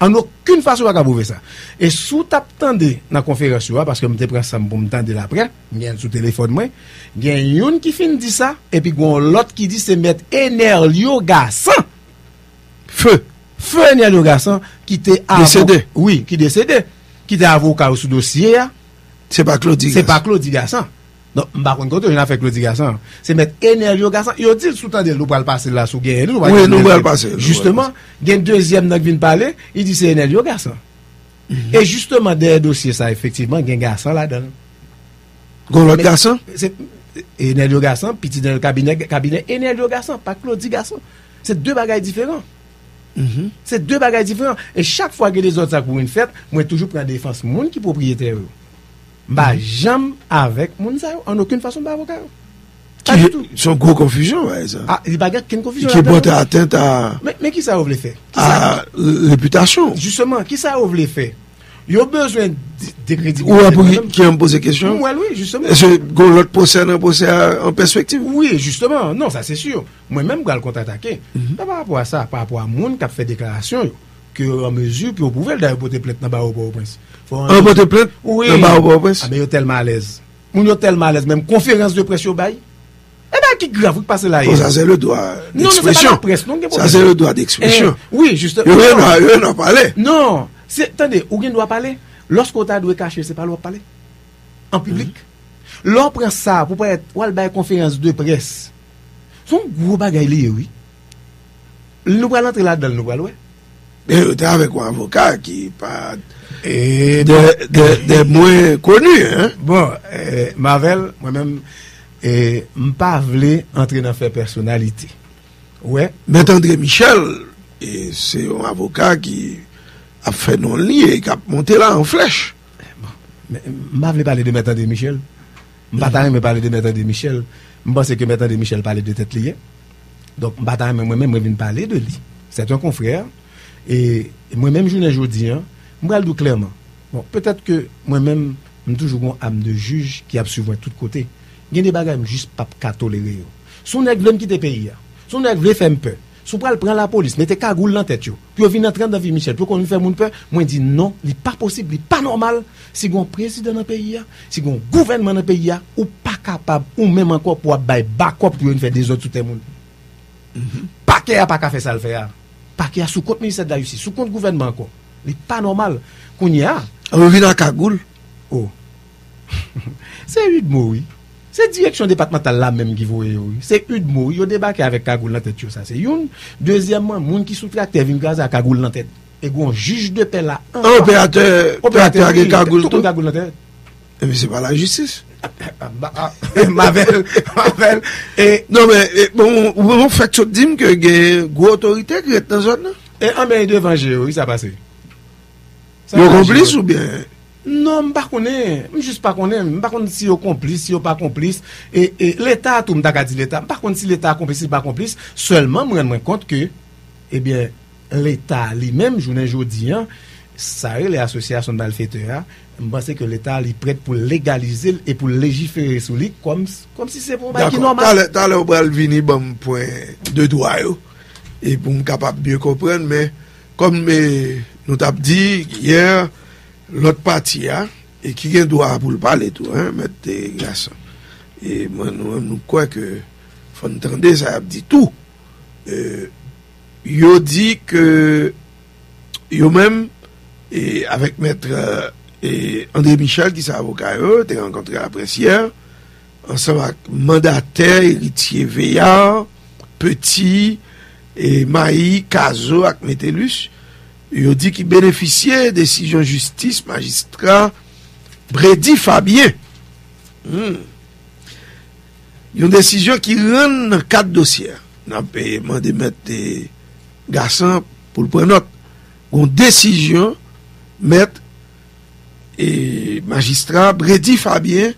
En aucune façon, je ne vais pas prouver ça. Et sous t'attendez dans la conférence, parce que je me prends ça pour me tendre après, je viens sous téléphone, il y a une qui finit dit ça, et puis l'autre qui dit c'est mettre Enelio Gassant. Feu Enelio Gassant qui était décédé. Oui, qui décédé. Qui était avocat sous dossier. C'est pas Claudy Gassant. Non, par contre, je n'ai fait Claudy Gassant. C'est mettre Enelio Gassant. Il dit sous temps de nous le passer là sous gain. Oui, nous le passer. Justement, gain deuxième n'a vient parler, il dit c'est Enelio Gassant. Et justement, des dossiers, ça, effectivement, il y a un garçon là-dedans. Gon l'autre garçon? C'est Enelio Gassant, petit dans le cabinet Enelio Gassant, pas Claudy Gassant. C'est deux bagailles différents. C'est deux bagailles différents. Et chaque fois que les autres ça pour une fête, moi toujours prendre défense moun qui propriétaire. Bah jamais avec moun ça en aucune façon pas avocat. Pas du tout. Son gros confusion ouais, ça. Ah, il bagarre qu'une confusion. Qui porte atteinte à mais qui ça veut faire? À réputation. Justement, qui ça veut faire? Il y a besoin de crédit. Ou pour qui me pose question? Oui, justement. Est-ce que l'autre procès en perspective? Oui, justement. Non, ça c'est sûr. Moi-même, je vais le contre-attaquer. Par rapport à ça, par rapport à moun qui a fait déclaration, que en mesure, puis on pouvait d'ailleurs porter plainte dans le barreau pour le prince. On porte plainte? Oui. Dans le barreau pour le prince? Ah, mais il y a tellement à l'aise. Il y a tellement à l'aise. Même conférence de presse au bail. Eh bien, qui grave, vous passez là. Ça, c'est le droit d'expression. Non, c'est pas la presse. Ça, c'est le droit d'expression. Oui, justement. Il n'y a pas parlé. Non. Attendez, ou bien doit parler. Lorsqu'on t'a dû cacher, c'est pas l'on parler. En public. L'on prend ça pour pas être ou à conférence de presse. Son gros bagay lié, oui. Nous allons entrer là-dedans, nous allons. Mais tu es avec un avocat qui pas des moins connus, hein. Bon, Marvel, moi-même, je ne voulais pas entrer dans faire personnalité. Ouais. Mais André Michel, c'est un avocat qui a fait non lié et qui a monté là en flèche. Bon, je vais parler de M. André Michel. Je vais parler de M. André Michel. Je pense que M. André Michel parlait de tête liée. Donc, moi-même, je viens parler de lui. C'est un confrère. Et moi-même, je ne dis pas, je vais le dire clairement. Bon, peut-être que moi-même, je suis toujours un âme de juge qui a suivi de tous côtés. Il y a des bagages juste pas tolérés. Si on est venu quitter le pays, si on est venu faire un peu, si on prend la police, mettez cagoule dans la tête, puis on vient en train de vivre Michel, puis qu'on nous fait mon peur, moi je dis non, il n'est pas possible, il n'est pas normal. Si on est président dans le pays, si on est gouvernement dans le pays, ou pas capable, ou même encore pour bailler back-up pour faire des autres tout le monde. Paquet n'a pas qu'à faire ça le faire. Paquet a sous compte ministère de la Justice, sous compte gouvernement encore. Il n'est pas normal qu'on y a. On vient dans cagoule. Oh. C'est 8 mots, oui. C'est direction départementale là même qui voyait. C'est une mot, ils débarqué avec cagoule dans tête, ça c'est une. Deuxièmement, moun qui sous tracteur vient gaz à cagoule dans tête. Et gon juge de paix là. Opérateur avec cagoule dans tête. Mais c'est pas la justice. Marvel et non mais bon, on fait tout dire que gagne gros autorité qui est dans zone là. Et en main devant Jéhovah, ça passé. Vous complice ou bien non, je ne sais pas, juste pas connaître, je ne sais pas si complice, si pas complice, et l'État, tout le monde a dit l'État, par contre si l'État complice, si pas complice, seulement je me rends compte que, eh bien, l'État lui-même, je vous dis, ça les associations de malfaiteurs, je pense que l'État est prêt pour légaliser et pour légiférer sur lui, comme si c'est pour un bac normal. D'accord, tu as venu à un point de droit, et pour me capable de bien comprendre, mais comme nous t'avons dit hier, l'autre partie, hein, et qui a droit pour le parler tout, hein, M. Gassant. Et moi, nous croyons que, faut entendre ça, dit tout. Yo dit que, yo même, et avec maître André Michel, qui est avocat, t'es rencontré à la presse hier, ensemble avec mandataire, héritier Veillard, Petit, et Maï, Cazo, avec Métellus. Il dit qu'il bénéficiait décision justice magistrat Brédit Fabien. Une décision qui rend 4 dossiers. On a demandé mettre des garçons pour le prendre note. Une décision mettre et magistrat Brédit Fabien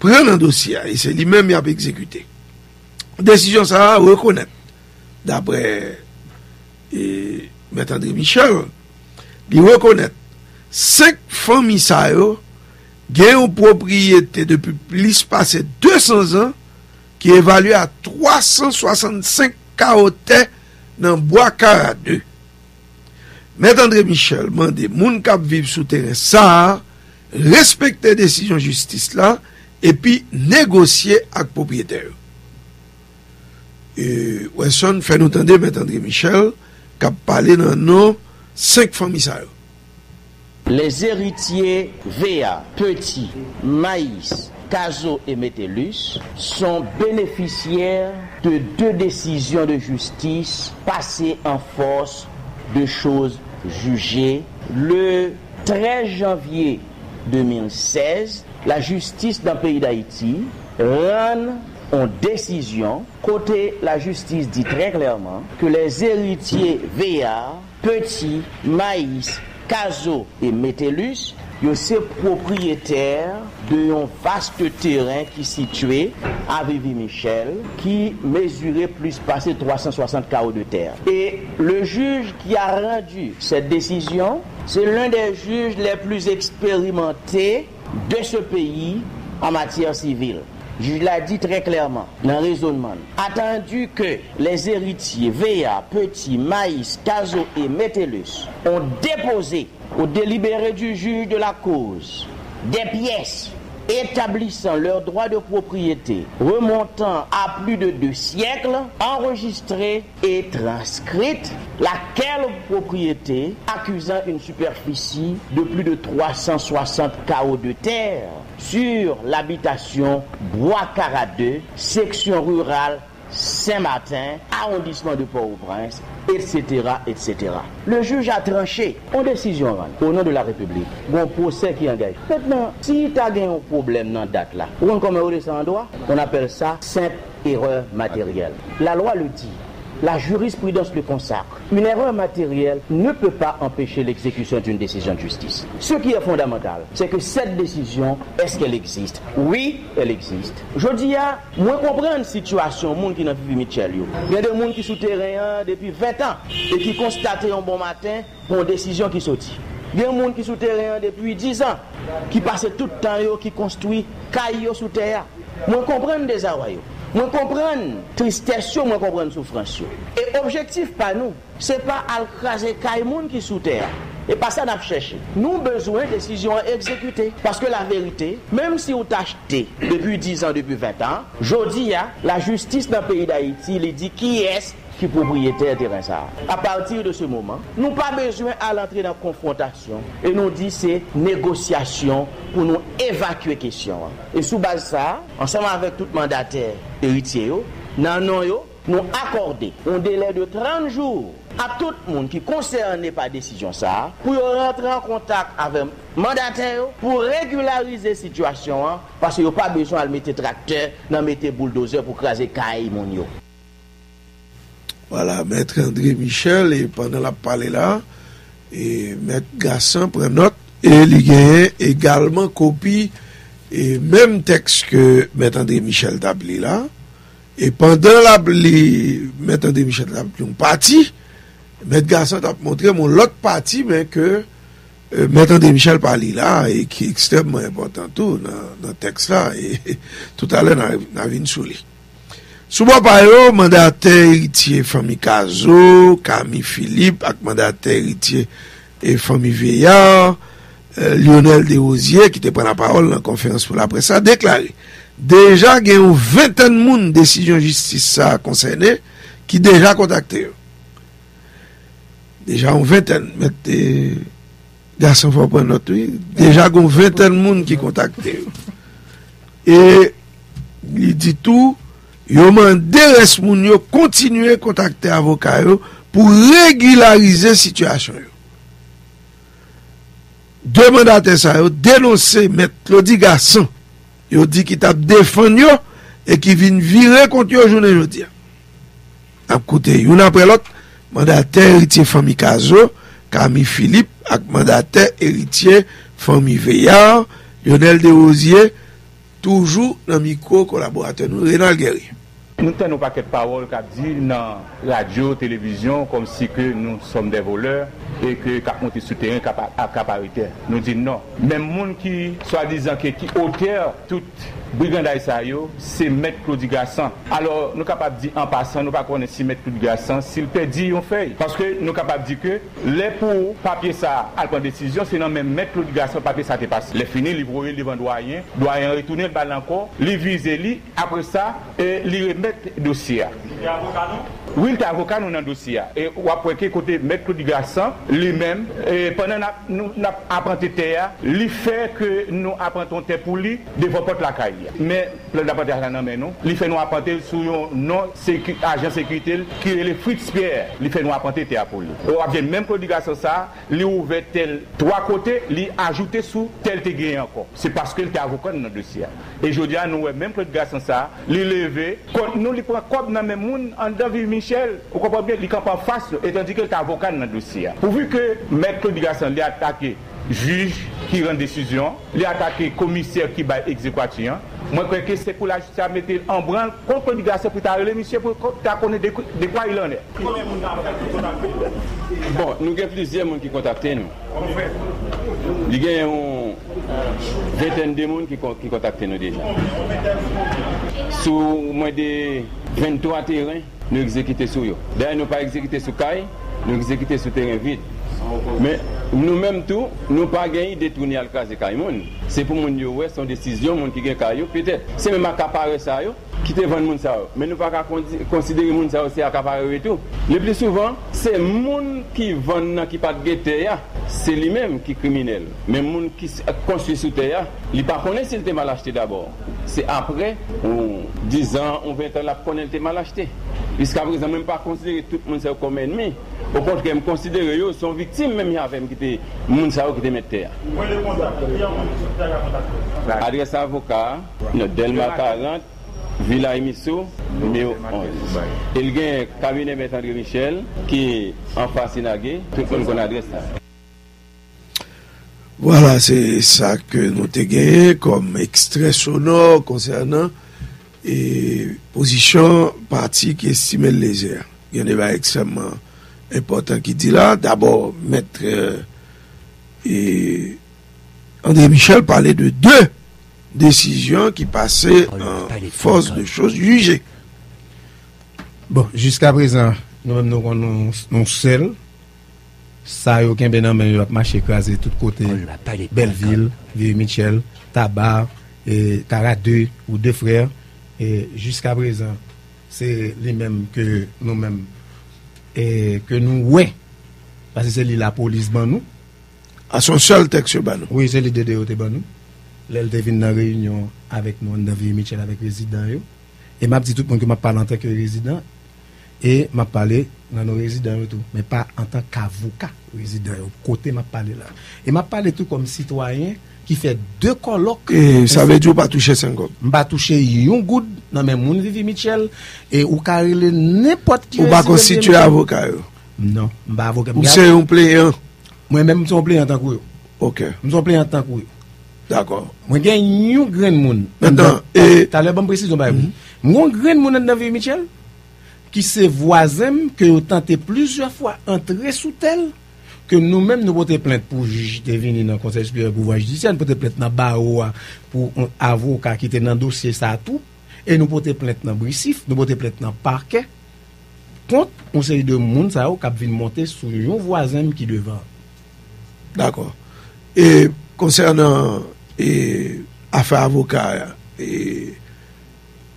prend un dossier et c'est lui-même qui a exécuté. Décision ça reconnaître d'après M. André Michel, il reconnaît 5 familles qui ont une propriété depuis plus de 200 ans qui est évaluée à 365 carottes dans Bois-Caradeux. M. André Michel demande des gens qui vivent sous terrain ça, respecter la décision de justice là et puis négocier avec le propriétaire. Wesson fait nous entendre M. André Michel qui a parlé dans nos 5 familles. Les héritiers Véa, Petit, Maïs, Cazo et Métellus sont bénéficiaires de 2 décisions de justice passées en force de choses jugées le 13 janvier 2016, la justice dans le pays d'Haïti rend une décision côté la justice dit très clairement que les héritiers Véard, Petit, Maïs, Caso et Métellus, ils sont propriétaires d'un vaste terrain qui est situé à Vivi-Mitchel, qui mesurait plus passer 360 carreaux de terre. Et le juge qui a rendu cette décision, c'est l'un des juges les plus expérimentés de ce pays en matière civile. Je l'ai dit très clairement dans le raisonnement. Attendu que les héritiers Véa, Petit, Maïs, Caso et Métellus ont déposé au délibéré du juge de la cause des pièces établissant leurs droits de propriété remontant à plus de 2 siècles, enregistrées et transcrites, laquelle propriété accusant une superficie de plus de 360 carreaux de terre sur l'habitation Bois-Caradeux, section rurale Saint-Martin, arrondissement de Port-au-Prince, etc., etc. Le juge a tranché en décision au nom de la République. Bon procès qui engage. Maintenant, si tu as un problème dans la date là, on appelle ça simple erreur matérielle. La loi le dit. La jurisprudence le consacre. Une erreur matérielle ne peut pas empêcher l'exécution d'une décision de justice. Ce qui est fondamental, c'est que cette décision, est-ce qu'elle existe? Oui, elle existe. Je dis à, moi comprendre une situation, monde qui n'a vu Michel. Il y a des monde qui sont souterrains depuis 20 ans et qui constatent un bon matin pour une décision qui sortit. Il y a des monde qui sont souterrains depuis 10 ans, qui passent tout le temps, qui construisent caillou sous terre. Moi comprendre des arroyaux. Moi comprendre tristesse, moi comprendre souffrance. Et objectif pas nous, c'est pas à craser Kaimoun qui sous terre. Et pas ça n'a cherché. Nous besoin de décision à exécuter. Parce que la vérité, même si on t'a acheté depuis 10 ans, depuis 20 ans, jodi a, la justice dans le pays d'Haïti, il dit qui est qui est propriétaire terrain ça. À partir de ce moment, nous pas besoin à l'entrée dans la confrontation. Et nous dit c'est négociation pour nous évacuer question. Et sous base ça, ensemble avec tout mandataire héritier, nous accorder un délai de 30 jours à tout le monde qui est concerné par la décision ça, pour rentrer en contact avec le mandataire pour régulariser la situation, parce qu'il n'y a pas besoin de mettre tracteur, de mettre bulldozer pour craser caille. Voilà, maître André Michel, et pendant la parole là, et maître Gassant prend note, et il gagne également copie, et même texte que maître André Michel d'Abli là, et pendant la maître André Michel d'Abli, on partit, maître Gassant a montré mon l'autre partie, mais que maître André Michel parle là, et qui est extrêmement important tout, dans le texte là, et tout à l'heure, on a vu une souligne. Souba Payo, mandataire héritier famille Caso, Camille Philippe, avec mandataire héritier et famille Veillard, Lionel Desrosiers, qui te prend la parole dans la conférence pour la presse, a déclaré. Déjà, il y a une vingtaine de monde décision de justice concernée qui déjà contacté. Déjà une vingtaine, mettez, garçon, faut prendre notre, déjà une vingtaine de monde qui contacté. Et, il dit tout, yo mandé res moun yo continuer contacter avocat yo pour régulariser situation yo. Deux mandataires ça yo dénoncer maître Claudy Gassant. Yo dit qui t'a défendu yo et qui vient virer contre yo journée jodi. A côté une après l'autre, mandataire héritier famille Caso, Camille Philippe ak mandataire héritier famille Veillard, Lionel Desrosiers toujours dans micro collaborateur nous Renal Guerrier. Nous tenons un paquet de paroles qui dit dans la radio, télévision, comme si que nous sommes des voleurs et que cap monter sous terrain caparitaire. Nous disons non. Même monde qui soi-disant qui auteur toute brigandage ça yo, c'est maître Claudy Gassant. Alors nous capable dire en passant, nous pas connaître si maître Claudy Gassant s'il perdit on fait parce que nous capable dire que les pour papier ça à prendre décision, c'est non même maître Claudy Gassant papier ça te passe. Les fini, les broyer devant doyen retourner le bal encore, les viser lui après ça et lui remettre dossier. Oui, il est avocat dans le dossier. Et on a pointé côté Maître Claudy Gassant, lui-même, pendant que nous apprenons terre, il fait que nous apprenons terre pour lui devant porte la caille. Mais le d'apprentissage n'a pas non. Il fait nous apprendre sur un non-agent sécurité qui est le Fritz Pierre. Il fait nous apprendre terre pour lui. On a même Claudy Gassant ça, il ouvert tel trois côtés, il ajouté sous tel te gagné encore. C'est parce qu'il est avocat dans le dossier. Et je dis à nous, même Claudy Gassant ça, il levé, nous il prend comme dans le même monde, André Michel, vous comprenez bien, il campe en face, étant dit qu'il est avocat dans le dossier. Pourvu que Maître Claudy Gassant l'ait attaqué, juge qui rend décision, l'ait attaqué commissaire qui bat exécution, moi je crois que c'est pour la justice à mettre en branle contre Claudy Gassant pour t'arrêter, monsieur, pour connaître de quoi il en est. Bon, nous avons plusieurs gens qui contactent nous. Il y a une vingtaine de monde qui contactent nous déjà. Sous moins de 23 terrains, nous exécutons sur eux. D'ailleurs, nous pas exécuté sur caille, nous exécutons sur terrain vide. Mais nous-mêmes tout, nous pas gagné détourner à l'case de Caïmon. C'est pour mon yo ouais son décision mon qui gagne caillou peut-être. C'est même accaparer ça yo, qui te vend mon ça. Mais nous pas considérer mon ça c'est accaparer et tout. Le plus souvent, c'est moun qui vend qui pas de guetter, c'est lui-même qui criminel. Mais moun qui construit sous terre, il pas connaît s'il était mal acheté d'abord. C'est après on 10 ans, on 20 ans la connaît était mal acheté. Puisqu'à présent, même pas considérer tout le monde comme ennemi. Au contraire, me considérer eux sont victimes, même avec les gens qui te mettent terre. Adresse avocat, Delma 40, Villa Emissou, numéro 11. Il y a un cabinet de André Michel qui est en face de Nagé, tout le monde qu'on adresse ça. Voilà, c'est ça que nous avons gagné comme extrait sonore concernant et position parti qui estime légère. Il y a un débat extrêmement important qui dit là. D'abord, maître et André Michel parlait de deux décisions qui passaient en force de choses jugées. Bon, jusqu'à présent, nous-mêmes nous seuls, ça a aucun bénin, mais il a marché écrasé de tous côtés. Belleville, Vivi-Mitchel, Tabar, Tara 2 ou deux frères. Et jusqu'à présent, c'est les mêmes que nous-mêmes. Et que nous, ouais, parce que c'est la police ban nous. À son seul texte ban nous. Oui, c'est l'idée de l'autre ban nous. L'elle devient dans la réunion avec nous, on devient Michel avec résident. Et m'a dit tout le monde que m'a parlé en tant que résident. Et m'a parlé dans nos résidents tout. Mais pas en tant qu'avocat résident. Côté m'a parlé là. Et m'a parlé tout comme citoyen qui fait deux colloques. Et ça veut dire pas toucher 5 ans. Pas toucher yon goud dans même moun Vivi-Mitchel et ou carré n'importe qui. Ou pas constituer avocat. Non, pas avocat. Ou c'est un plaignant. Moi même je suis plaignant en tant que. OK. Je suis plaignant en tant que. D'accord. Moi gagne yon grain moun. Maintenant et t'as l'air bon précision ba vous. Mon grain moun dans Vivi-Mitchel qui c'est voisin que ont tenté plusieurs fois entrer sous tel que nous-mêmes nous portons plainte pour juge de venir dans le conseil supérieur pour pouvoir judiciaire, nous portons plainte dans barreau pour un avocat qui était dans le dossier ça tout, et nous portons plainte dans Brissif, nous portons plainte dans le parquet contre on série de monde ça qui vient monter sur un voisin qui devant. D'accord. Et concernant affaire avocat et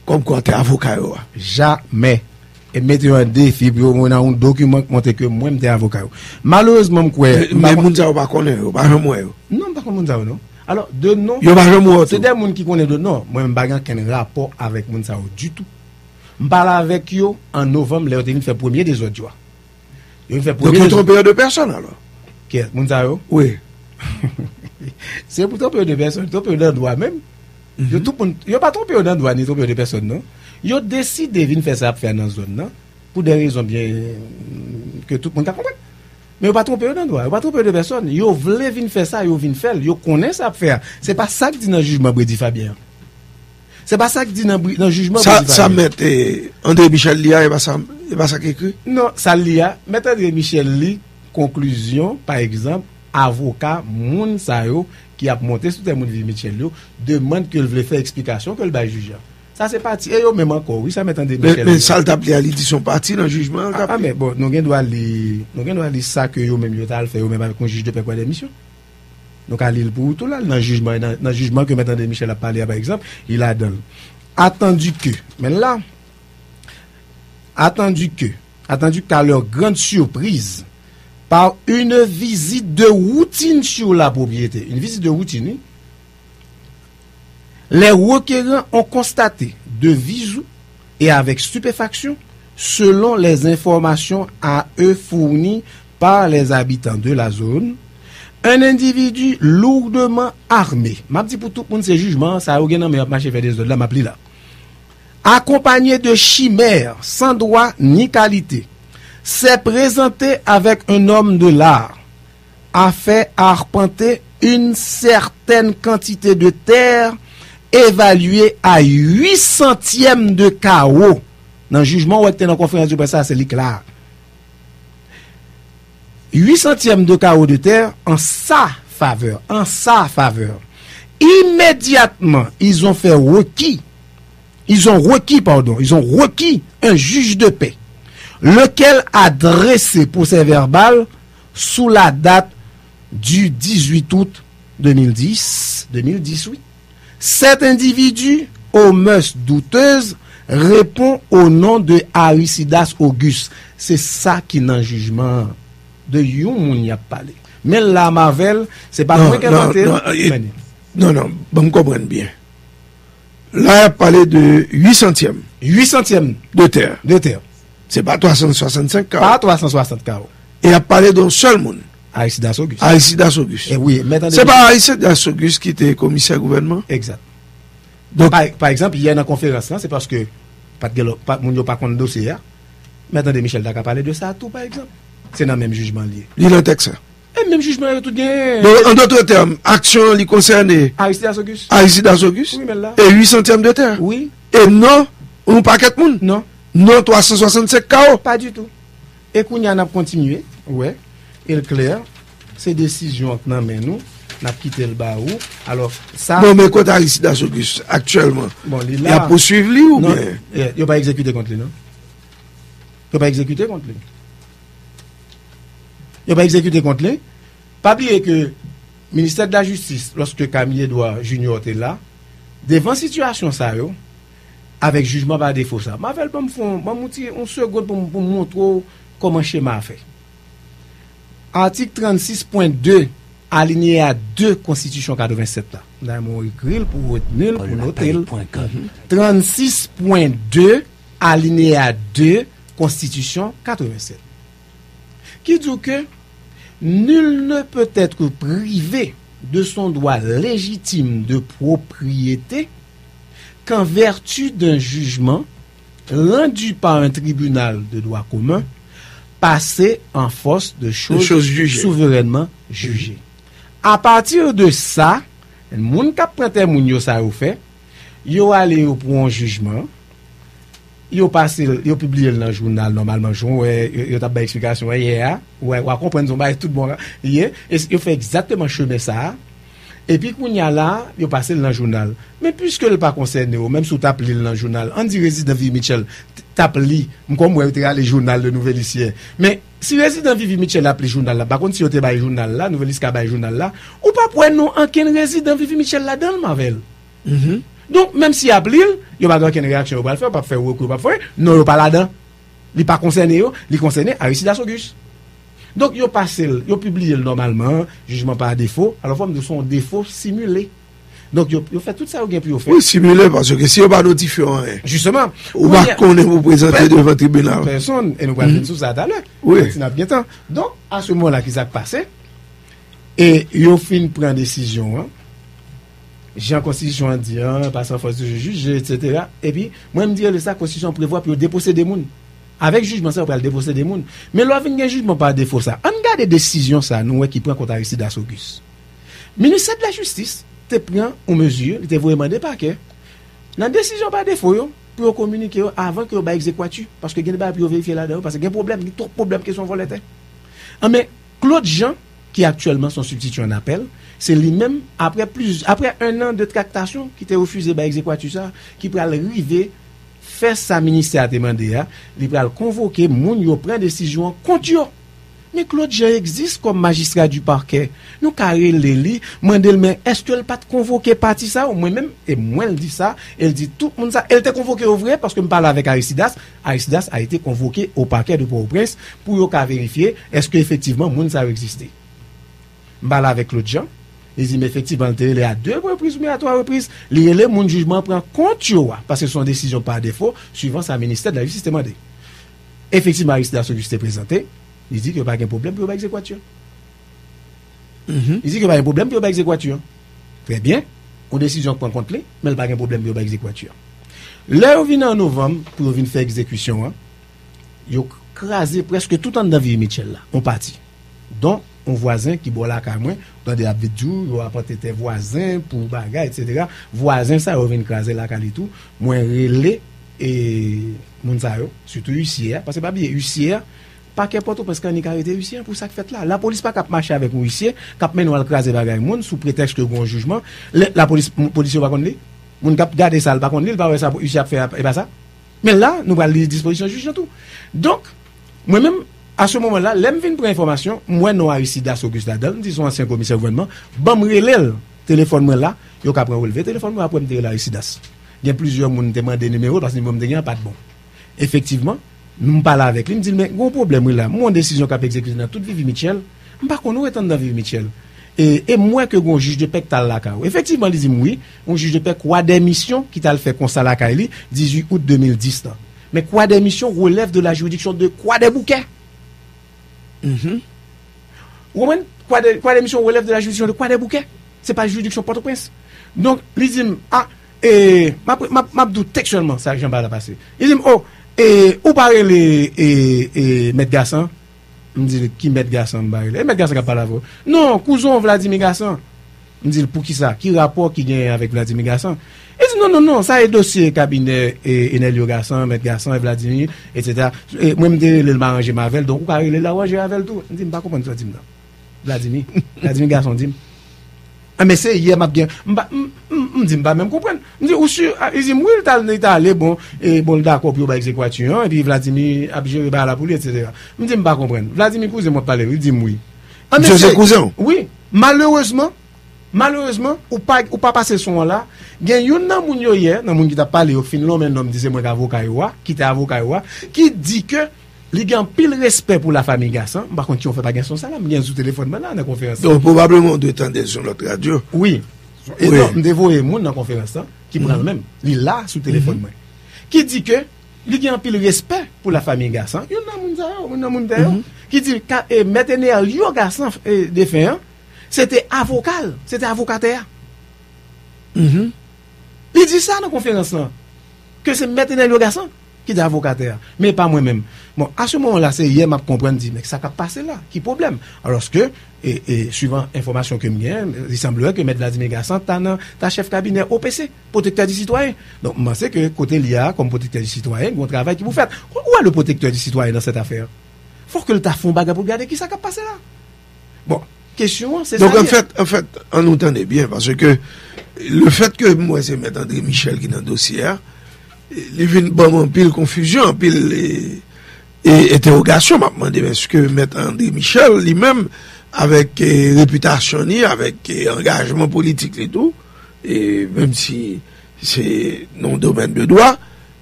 comme quand tu es avocat jamais et mettre un défi pour on a un document qui montre que moi j'étais avocat. Malheureusement quoi mais moun ça pas connaître pas moi. Non pas moun ça non. Alors de nom c'est des moun qui connaît de nom. Moi même pas aucun rapport avec moun ça du tout. On parle avec yo en novembre là on fait premier des autres. On fait premier. Donc tromper de personnes alors. Qui moun ça yo? Oui. C'est pour tromper de personnes, tromper de droit même. Yo tout moun yo pas tromper de droit ni tromper de personnes non. Ils ont décidé de faire ça dans la zone, pour des raisons bien que tout le monde comprend. Mais ils ne pas trompé dans droit, ils ne pas trompé de personne. Ils voulaient faire ça, ils viennent faire, ils connaissent ça faire. Ce n'est pas ça qui dit dans le jugement Brédit Fabien. Ce n'est pas ça qui dit dans le jugement Brédit Fabien. Ça met André Michel Lia, et pas ça qui écrit? Non, ça lia. Met André Michel Lia, conclusion, par exemple, avocat, moun sa yo, qui a monté sous le monde de Michel Lia, demande qu'il veut faire explication, qu'il va juger. Ça c'est parti. Et yo même encore, oui, ça m'attendait. Mais ça le tape à l'édition parti dans le jugement. Ah mais bon, nous gain doit li, nous gain doit li ça que yo même yo t'a fait yo même avec un juge de paix pour l'émission. Donc à l'île pour tout là dans jugement que m'attendait Michel a parlé par exemple, il a donné attendu que. Mais là attendu que attendu qu'à leur grande surprise, par une visite de routine sur la propriété, une visite de routine, oui, les requérants ont constaté de visu et avec stupéfaction, selon les informations à eux fournies par les habitants de la zone, un individu lourdement armé, m'a dit pour tout le monde c'est jugement, ça a eu un marché faire des autres là, m'a pris là, accompagné de chimères sans droit ni qualité, s'est présenté avec un homme de l'art, a fait arpenter une certaine quantité de terre évaluée à 8 centièmes de carreau. Dans le jugement, ou était dans la conférence de presse, c'est clair. 8 centièmes de carreau de terre en sa faveur. En sa faveur. Immédiatement, ils ont fait requis. Ils ont requis un juge de paix, lequel a dressé procès verbal sous la date du 18 août 2010, 2018. Cet individu, aux mœurs douteuses, répond au nom de Aristidas Auguste. C'est ça qui est dans le jugement de Youn Mounia parlé. Mais la Marvel, c'est pas moi qui ai inventé. Non, bon, comprends bien. Là, il a parlé de 8 centièmes. 8 centièmes de terre. C'est pas 365 carreaux. Pas 360 carreaux. Et il a parlé d'un seul monde. Aristidas Auguste. Et oui, mais c'est pas Aristidas Auguste qui était commissaire gouvernement. Exact. Donc, par exemple, il y a une conférence là, c'est parce que mon n'a pas contre dossier. Mais attendez, Michel Daka parlé de ça tout, par exemple. C'est dans le même jugement lié. Il est texte. Et même jugement lié tout bien. Donc, en d'autres termes, action qui concerne Aristidas Auguste. Oui, mais là. Et 8 centièmes de terre. Oui. Et non, un paquet de monde. Non. Non, 365 KO. Pas du tout. Et qu'on y en a continué. Ouais. Et le clair, ces décisions que nous n'a quitté le barreau. Alors, ça. Non, mais quand Aristidas Auguste, actuellement, bon, il a poursuivi lui ou non, bien il n'a pas exécuté contre lui, non? Pas oublier que le ministère de la Justice, lorsque Camille Edouard Junior était là, devant situation ça, avec jugement par défaut, ça. Marvel, je vais vous seconde pour montrer comment le schéma a fait. Article 36.2. Alinéa 2 Constitution 87 là. Là, mon écrit pour retenir, pour noter. 36.2 alinéa 2 Constitution 87. Qui dit que nul ne peut être privé de son droit légitime de propriété qu'en vertu d'un jugement rendu par un tribunal de droit commun passé en force de choses jugées. Souverainement jugées. À partir de ça, moun k'ap prente moun yo sa yo fait, yo allé yo pour un jugement, yo passé, yo publié dans journal normalement yo t'a ba explication hier, ou comprendre son ba tout bon hier, et yo fait exactement chemin ça. Et puis qu'on y a là, yo passé dans journal. Mais puisque le pas concerné ou même sous tape li dans journal, on dit résident Vivi-Mitchel tape li, comme moi était aller journal de nouvelle ici. Mais si résident Vivi-Mitchel appelé journal là, par contre si on te bail journal là, nouvelle ici bail journal là, ou pas prendre non aucun résident Vivi-Mitchel là dans le Marvel. Donc même si appelé, il y a pas aucune réaction, on va le faire, pas faire recours, pas faire, non yo pas là-dedans. Il pas concerné, il concerné Aristidas Auguste. Donc yo passé, yo publié normalement, jugement par défaut, alors forme de son défaut simulé. Donc, yo fait tout ça, ou bien, puis yo fait. Oui, simulé, parce que si yo pas notifié, justement. Ou pas qu'on est vous présenter devant le tribunal. Personne, et nous va venir sous ça tout à l'heure. Oui. Donc, à ce moment-là, qui s'est passé, et yo fin prend décision, j'ai en constitution, dit, passe en force de juge, etc. Et puis, moi, me dire, ça, constitution prévoit, puis yo déposer des mounes. Avec jugement, ça, on peut le déposer des mounes. Mais là, il y a un jugement par défaut, ça. On garde des décisions, ça, nous, qui prend contre Aristidas Auguste. Ministère de la Justice, te prend en mesure, il te voit demander par quel. La décision par défaut, pour communiquer avant que vous exécuter, parce que vous n'avez pas vérifier là-dedans, parce qu'il y a un problème, il y a trop de problèmes qui sont volés. Mais Claude Jean, qui actuellement son substitut en appel, c'est lui-même, après un an de tractation, qui t'a refusé d'exécuter ça, qui peut arriver, faire sa ministère à demander, il peut convoquer, moun yo prend décision contre yo. Mais Claude Jean existe comme magistrat du parquet. Nous carré Léli, mandel mais est-ce qu'elle pas convoqué parti ça ou moi même et moi elle dit ça, elle dit tout le monde ça, elle était convoquée au vrai parce que me parle avec Aristidas, Aristidas a été convoqué au parquet de Port-au-Prince pour vérifier est-ce que effectivement monde ça existé. Me parle avec Claude Jean, il dit mais effectivement il est à 2 reprises ou à 3 reprises, les mon jugement prend compte parce que son décision par défaut suivant sa ministère de la justice demandé. Effectivement Aristidas Auguste est présenté. Il dit qu'il n'y a pas de problème pour l'exécution. Il dit qu'il n'y a pas de problème pour l'exécution. Très bien. On décision qu'on compte, mais il n'y a pas de problème pour l'exécution. Là, on vient en novembre pour faire exécution. Il a crasé presque tout en David Michel là. On partit. Donc, on voisin qui boit la camoin, dans des abidjou, il a apporté tes voisins pour bagarre, etc. Voisin, ça, il vient craser la camoin et tout. Moi, relais et mon surtout huissière, parce que pas bien huissière. Pas qu'importe parce qu'on est carité huissier pour ça que fait là. La police pas cap marcher avec un huissier, cap mener à craser bagay monde sous prétexte que bon jugement. La police va connait. Moun cap garder ça, pas connait, pas ça huissier faire et pas ça. Mais là, nous va les dispositions juge tout. Donc, moi même à ce moment-là, l'aime vinn pour information, moi non Aristidas Auguste Adam, dis son ancien commissaire gouvernement, bam relèl téléphone moi là, yo cap prendre relever téléphone moi après me dire Aristidas. Il y a plusieurs moun demander numéro parce que numéro me gagne pas de bon. Effectivement, nous parlons avec lui, il me dit, mais gros problème là, mon décision qu'a exécuté dans toute Vivi-Mitchel, je ne sais pas qu'on est dans Vivi-Mitchel. Et moi que un juge de paix qui a la caille. Effectivement, il dit, oui, un juge de paix, quoi des missions qui t'a fait constat la caille, 18 août 2010. Mais quoi des missions relève de la juridiction de quoi des bouquets. Quoi des missions relève de la juridiction de quoi des bouquets. Ce n'est pas la juridiction Port-au-Prince. Donc, il dit, ah, et m'a doute textuellement, ça, j'en parle à passer. Il dit, oh, et où parle les Maître Gassant? Je me dis, qui Maître Gassant? Et Maître Gassant qui parle à vous. Non, cousin Vladimir Garçon. Je me dis, pour qui ça? Qui rapport qui gagne avec Vladimir Garçon? Il dit, non, ça est dossier cabinet et Enelio Gassant, Maître Gassant et Vladimir, etc. Et moi, je me dis, le m'arranger Marvel, donc où parle les l'arranger Marvel tout? Je me dis, je ne comprends pas, Vladimir Garçon dit. Ah, mais c'est hier, je dis, pas même comprendre. Je dis, il est allé, bon, d'accord, pour l'exécution, et puis Vladimir a géré la police, etc. Je dis, pas comprendre. Vladimir Cousin m'a parlé, il dit, oui. Joseph Cousin? Oui. Malheureusement, ou pas passer son là, il y a un homme hier, un homme qui t'a parlé au fin, l'homme, un homme disait, moi, qui était avocat, qui dit que, il y a un pile respect pour la famille Gassan. Par contre, on ne fait pas gagner son salaire. Il y a un sous-téléphone dans la conférence. Donc, probablement, de tendre sur notre radio. Oui. Et donc, nous devons les gens dans la conférence qui prend le même. Il est là, sous-téléphone. Qui dit que, il y a un pile respect pour la famille Gassan. Il y a un monde qui dit que, maintenant, Lyon Gassan, défunt, c'était avocataire. Il dit ça dans la conférence. Que c'est maintenant Lyon Gassan qui est avocataire, mais pas moi-même. Bon, à ce moment-là, c'est hier, je comprends, dit, mais ça a passé là, qui problème? Alors que, suivant l'information que j'ai, il semblerait que M. Vladimir Garçon, ta chef cabinet OPC, protecteur du citoyen. Donc, je sais que côté l'IA, comme protecteur du citoyen, il y a un travail qui vous fait. Où est le protecteur du citoyen dans cette affaire? Il faut que le tafon bagarre pour garder qui ça a passé là. Bon, question, c'est ça. Donc, en fait, on entendait bien, parce que le fait que moi, c'est M. André Michel qui est dans le dossier, il y a une pile confusion, en pile interrogation. M'a demandé est-ce que M. André Michel lui-même, avec réputation, avec engagement politique et tout, et même si c'est non domaine de droit,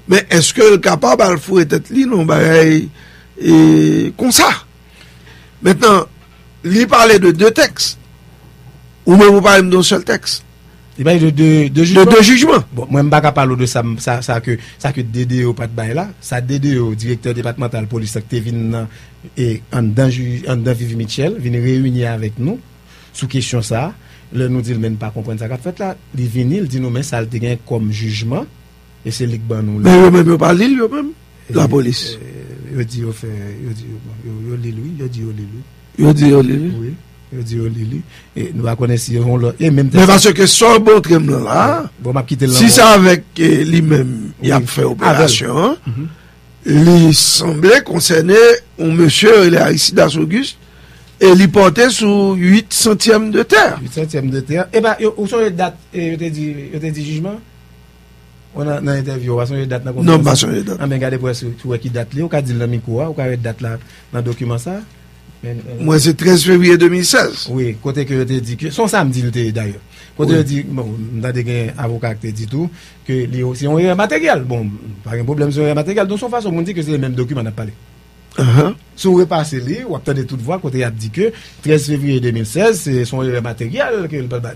mais est-ce que le capable de fouer tête li non bagaille comme ça? Maintenant, lui parlait de 2 textes, ou même vous parlez d'un seul texte. Il y a deux jugements. De jugements. Bon, moi, je ne vais pas parler de ça que DDO pas de bail là. Ça, DDO, directeur départemental police, qui est venu en Vivi-Mitchel, venu réunir avec nous, sous question ça. Là, nous dit, même pas comprendre ça qu'a fait là. Il vient, il dit, nous, mais ça, le gain comme jugement. Et c'est lui qui va nous. Mais même, il parle de lui-même. La police. Il dit, il fait. Il dit, lui. Oui. Je dis au Lili, et nous connaissons l'autre. Mais parce que sur bon tremble là, si ça avec lui-même, il a fait opération, il semblait concerner un monsieur, il est Aristidas Auguste, et il portait sous 8 centièmes de terre. 8 centièmes de terre. Eh bien, où sont les dates, je te dis jugement? On a une interview, on a une date. Non, pas sur les dates. On a regardé pour ce qui date là, on a dit le micro, on a une date là, dans le document ça. Moi, c'est 13 février 2016. Oui, côté que je te dis que, son samedi, d'ailleurs. Côté que je dis, bon, j'ai un avocat qui te dit tout, que c'est un erreur matériel. Bon, pas de problème, c'est un erreur matériel. Donc, son façon, on dit que c'est le même document qu'on a parlé. Si vous repassez les, vous attendez toute voix, côté a dit que 13 février 2016, c'est son erreur matériel.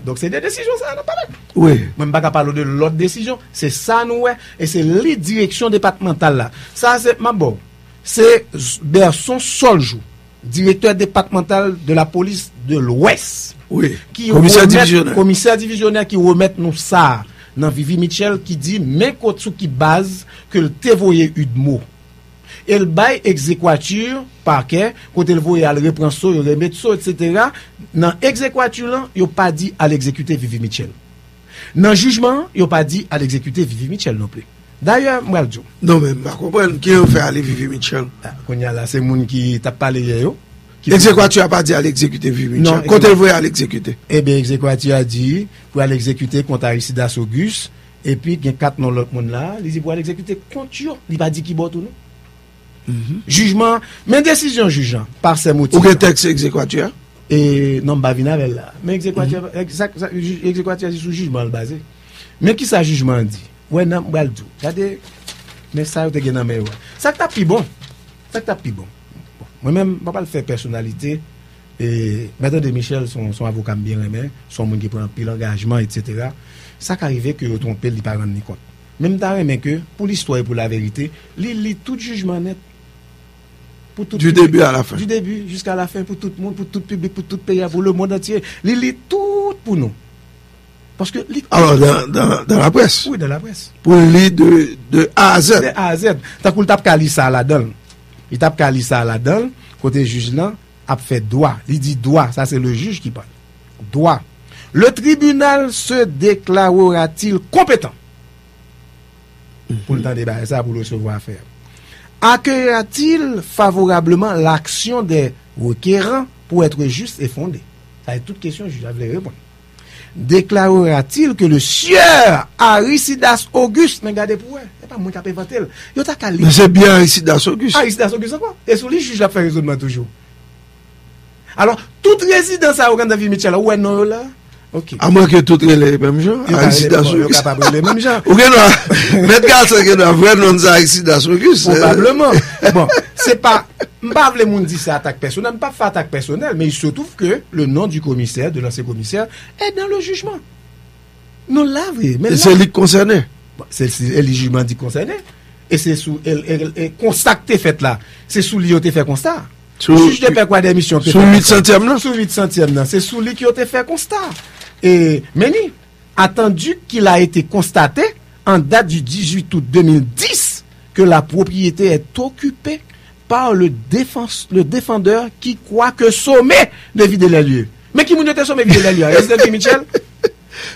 Donc, c'est des décisions, ça, on a parlé. Oui. Même pas qu'à parler de l'autre décision, c'est ça, nous, et c'est les directions départementales là. Ça, c'est, ma bon, c'est Berson Soljou, directeur départemental de la police de l'Ouest. Oui. Qui commissaire divisionnaire qui remet nous ça dans Vivi-Mitchel qui dit mais kotsou qui base que le tévoyer Udmo. Elle baille exéquature parquet quand elle voyait elle reprend ça, elle remet ça, etc. Dans exéquature là, il n'a pas dit à l'exécuter Vivi-Mitchel. Dans jugement, il n'a pas dit à l'exécuter Vivi-Mitchel non plus. D'ailleurs, moi le dis. Non, mais je comprends. Qui a fait aller Vivi-Mitchel? C'est le monde qui t'a parlé hier. L'exécutif n'a pas dit à l'exécuter Vivi-Mitchel. Quand elle voulait à l'exécuter? Eh bien, l'exécutif a dit pour aller exécuter contre Aristidas Auguste. Et puis, il y a 4 dans l'autre monde là. Il dit pour aller exécuter contre lui. Il n'a pas dit qui boit tout. Jugement, mais décision jugeant, par ces motifs. Ou quel texte exécutif? Et non, pas Vinavel là. Mais exécutif a dit sous jugement le basé. Mais qui ça jugement dit? Ouais, non, ouais, tout. Regardez, mais ça, vous avez gagné. Ça, t'as pris bon. Ça, t'as pris bon. Moi-même, je ne vais pas le faire personnalité. Et maintenant, André Michel, son avocat bien aimé, son monde qui prend pile engagement, etc. Ça, qui arrive que vous trompez les parents de compte. Même t'as aimé que, pour l'histoire et pour la vérité, il lit tout jugement net. Pour tout du public, début à la fin. Du début jusqu'à la fin, pour tout le monde, pour tout le public, pour tout le pays, pour le monde entier. Il lit tout pour nous. Parce que alors, dans la presse. Oui, dans la presse. Pour lire de A à Z. De A à Z. T'as cool tape Kalissa à la donne. Il tape Kalissa à la donne. Côté juge là, a fait droit. Il dit droit. Ça, c'est le juge qui parle. Droit. Le tribunal se déclarera-t-il compétent pour le temps débat, ça, pour le recevoir à faire. Accueillera-t-il favorablement l'action des requérants pour être juste et fondé? Ça, c'est toute question, je vais répondre. Déclarera-t-il que le sieur Aristidas Auguste, mais regardez pour elle, c'est pas moi qui ai inventé elle. Mais c'est bien Aristidas Auguste. Aristidas Auguste, quoi? Et sous lui, juge la fait raisonnement toujours. Alors, toute résidence à Ogan David Mitchell, ouais, non, là. Ok. À moins que toutes les mêmes gens. Aristidas Auguste. Les mêmes gens. Ou bien, mettre garçon, que nous avons non Aristidas Auguste. Probablement. Bon, c'est pas. M'bave le monde dit c'est attaque personnelle, pas fait attaque personnelle, mais il se trouve que le nom du commissaire, de l'ancien commissaire, est dans le jugement. Non, là, oui. Et c'est lui concerné. C'est le jugement dit concerné. Et c'est sous. Et constaté fait là. C'est sous lui qui fait constat. Sous 800e là. Sous 800e là. C'est sous lui qui a fait constat. Et Méni, attendu qu'il a été constaté en date du 18 août 2010 que la propriété est occupée par le défendeur qui croit que sommet de vider les lieux. Mais qui m'a dit sommet de vider les lieux? Est-ce Michel?